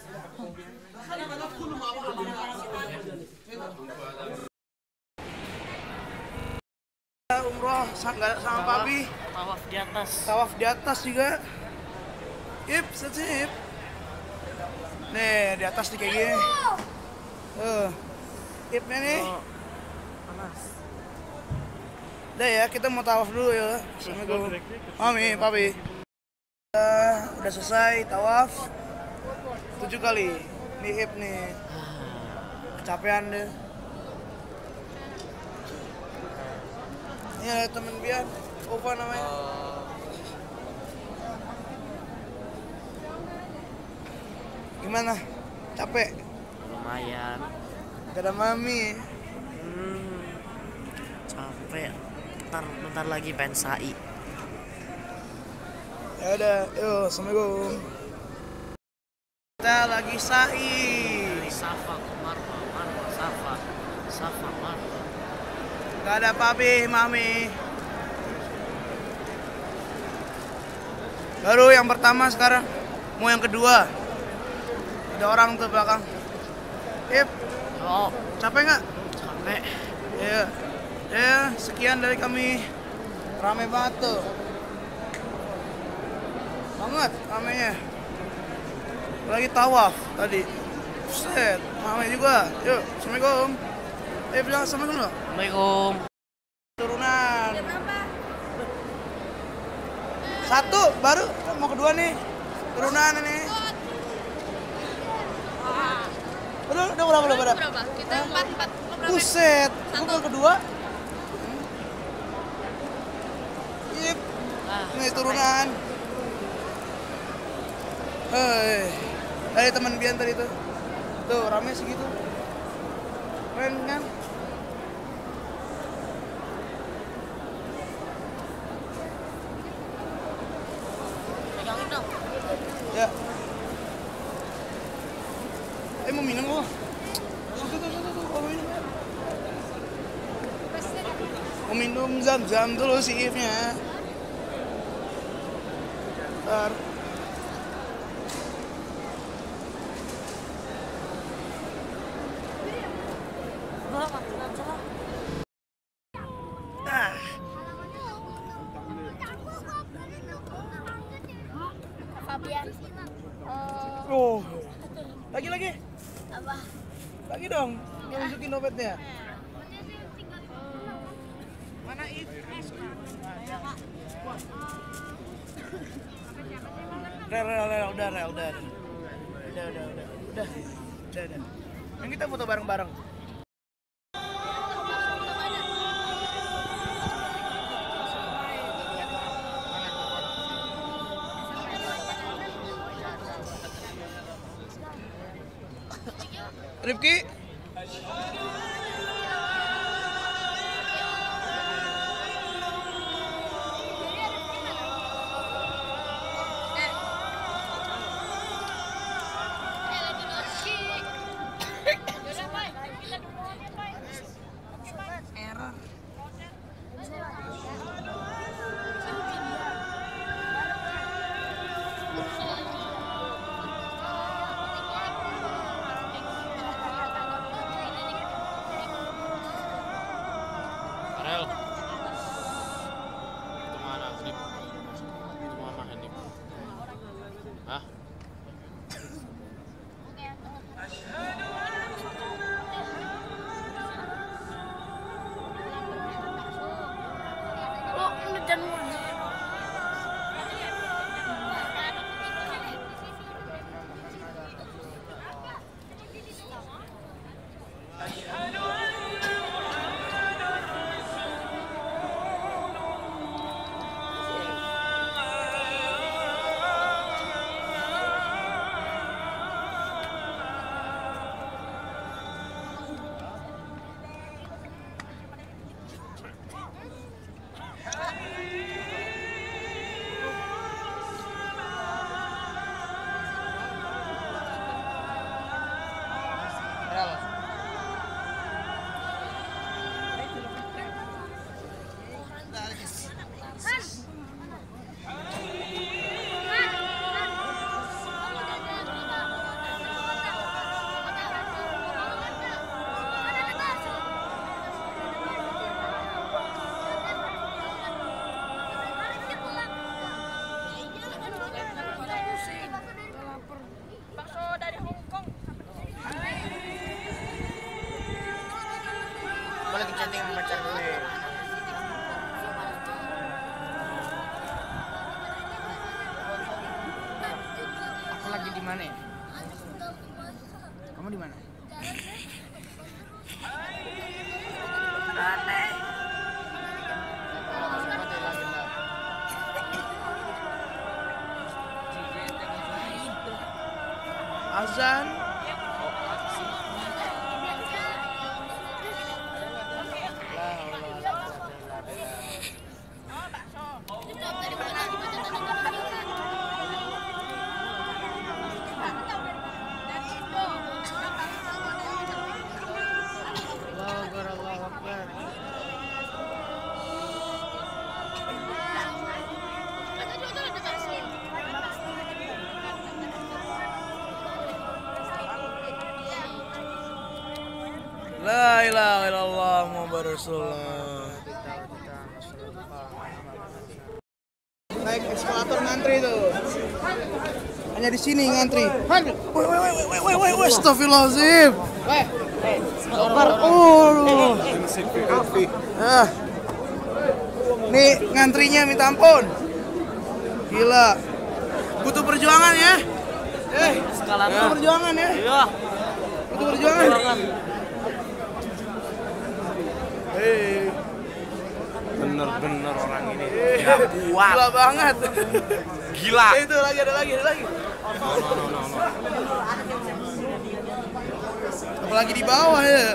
Umroh sama papi. Tawaf di atas. Tawaf di atas juga. Ip, sip. Nih, di atas nih kayak gini. Ipnya nih. Panas. Udah ya, kita mau tawaf dulu ya. Assalamualaikum. Mami, papi. Udah selesai tawaf 7 kali. Nih Ip nih. Kecapean deh. Ini ada temen Bian. Apa namanya? Gimana? Capek? Lumayan. Gak ada mami. Capek. Bentar lagi pengen sa'i. Yaudah, yuk. Assalamualaikum. Kita lagi sa'i. Safa, Marwa, Marwa, Safa. Safa, Marwa. Gak ada papi, mami. Baru yang pertama sekarang. Mau yang kedua. Ada orang tuh belakang. Ip. Oh. Capek nggak? Capek. Iya. Ya, sekian dari kami. Rame banget tuh. Banget ramenya. Lagi tawaf tadi. Set. Rame juga. Yuk, assalamualaikum. Bilang assalamualaikum dong. Assalamualaikum. Turunan. Satu baru mau kedua nih. Turunan ini. Udah berapa? Kita 4. Buset, gua kedua. Yep. Ini turunan. Hei. Ada teman Bian tadi tuh. Tuh, rame segitu. Keren kan? Ya. Mau minum kok. Mau minum Zam-Zam dulu si Ifnya. Bentar. Lagi. Apa? Lagi dong, nunjukin dompetnya. Mana itu? Udah. Yang kita foto bareng-bareng. Rifki. di mana ya? Kamu di mana? Azan. La ilaha illallah Muhammadur Rasulullah. Naik eskalator ngantri tuh. Hanya di sini ngantri. Woi, astagfirullahalazim. Nih ngantrinya minta ampun. Gila. Butuh perjuangan ya. Butuh perjuangan ya. Butuh perjuangan. Bener-bener orang ini gak kuat. Gila banget. Gila. Itu lagi ada lagi. Apalagi di bawah ya.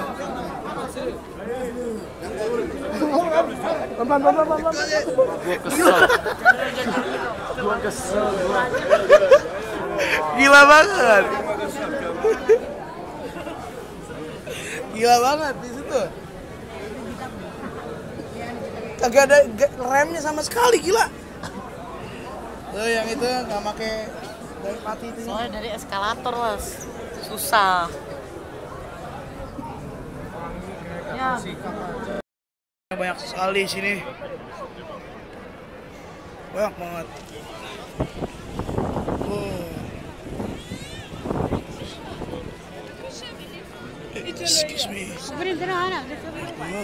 Gue kesel. Gila banget. Gila banget di situ. Kagak ada remnya sama sekali, gila. Tuh yang itu nggak pakai dari pati itu. Soalnya dari eskalator, Mas. Susah. Ya. Banyak sekali di sini. Banyak banget. Excuse me. Excuse me.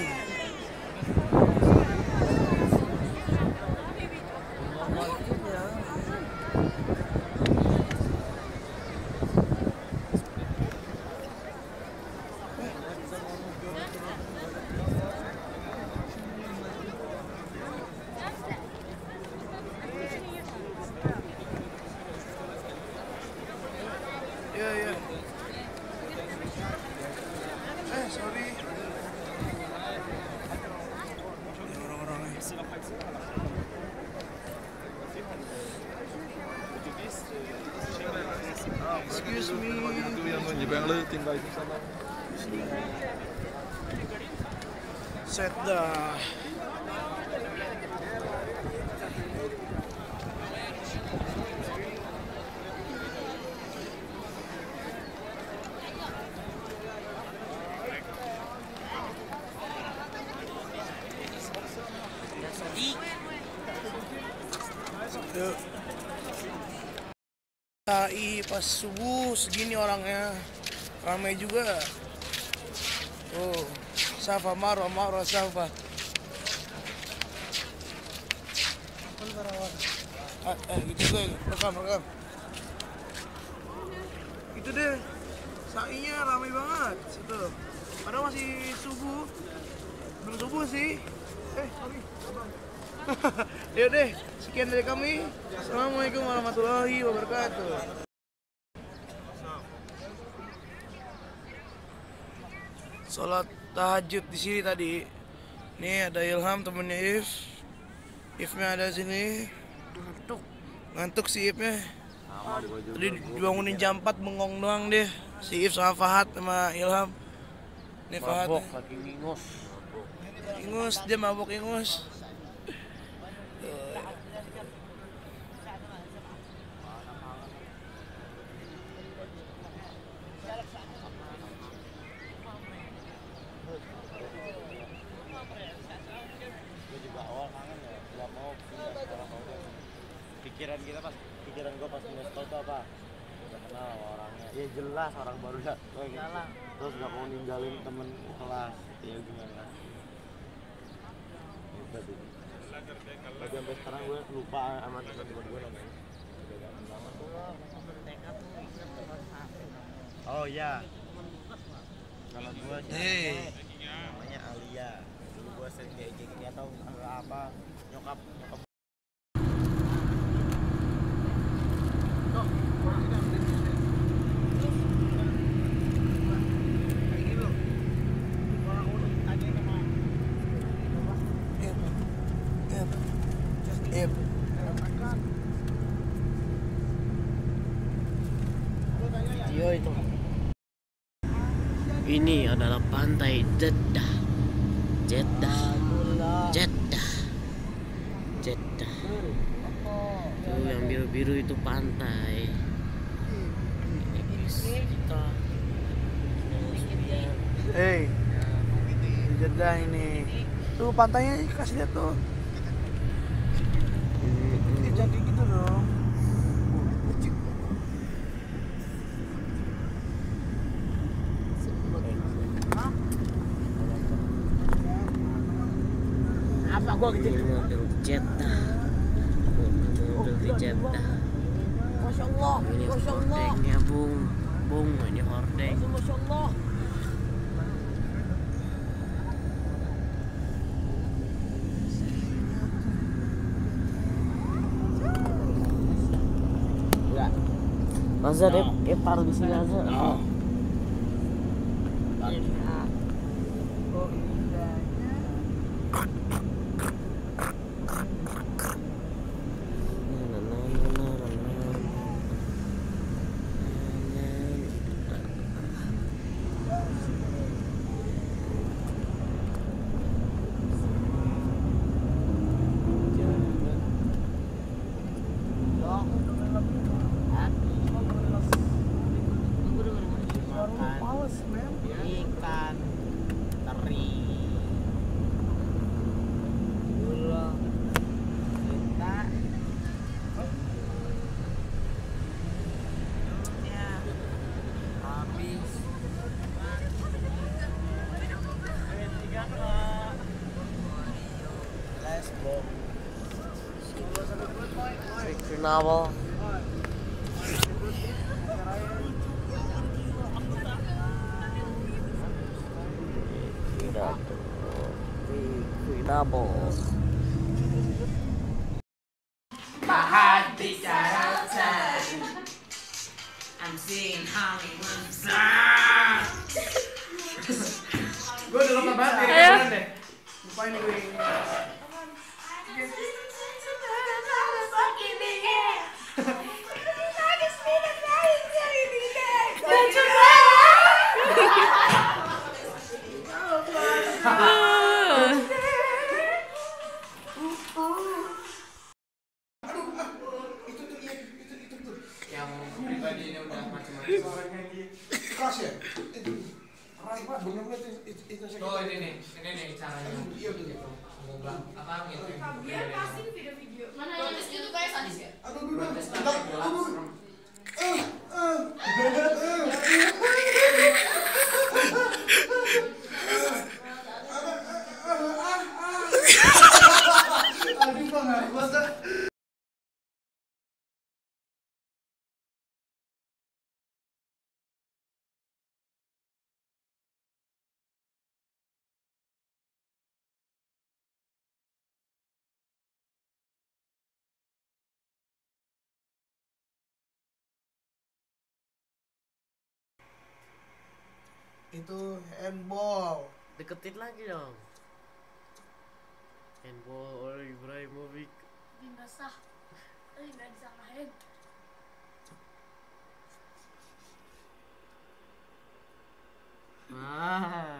Set the. Pas subuh segini orangnya ramai juga. Oh, Safa Maro Safa. Gitu deh, rekam. Itu deh, sa'inya ramai banget situ. Padahal masih subuh, belum subuh sih. Sorry. Ya deh, sekian dari kami. Assalamualaikum warahmatullahi wabarakatuh. Sholat tahajud di sini tadi. Nih ada Ilham temennya Ifnya ada sini. Ngantuk si Ifnya. Tadi dibangunin jam 4 bengong doang deh. Si If sama Fahad sama Ilham. Nih Fahad. Lagi ngingus. Dia mabok ingus. Pikiran gue pas nge-stop tuh apa? Udah kenal orangnya. Ya jelas orang baru datang. Terus gak mau ninggalin temen kelas. Ya gimana? Udah tuh. Tapi sampai sekarang gue lupa sama temen gue namanya. Udah gak kenal. Oh iya. Kalau gua sih namanya Alia. Dulu gua sering diajak dia tahu apa nyokap. Ini adalah pantai Jeddah. Tuh yang biru-biru itu pantai. Jeddah ini. Tuh pantainya kasih lihat tuh. Ini jadi gitu dong. Jeddah. Masyaallah. Ini hordengnya Bung, ini hordeng. Masyaallah. Masa dia taruh di sini aja. Ikan teri, gula, kita, dunia, habis, let's go, Novel. My heart beats out of time. I'm seeing Hollywood. Gue udah lama banget ya, beneran deh. Lupain gue. Ini caranya apa gitu. Dia pasti video-video. Mana yang di situ kayak sadis ya? Itu handball. Deketin lagi dong. Handball oleh Ibrahimovic. Dinasah. Enggak disalahin.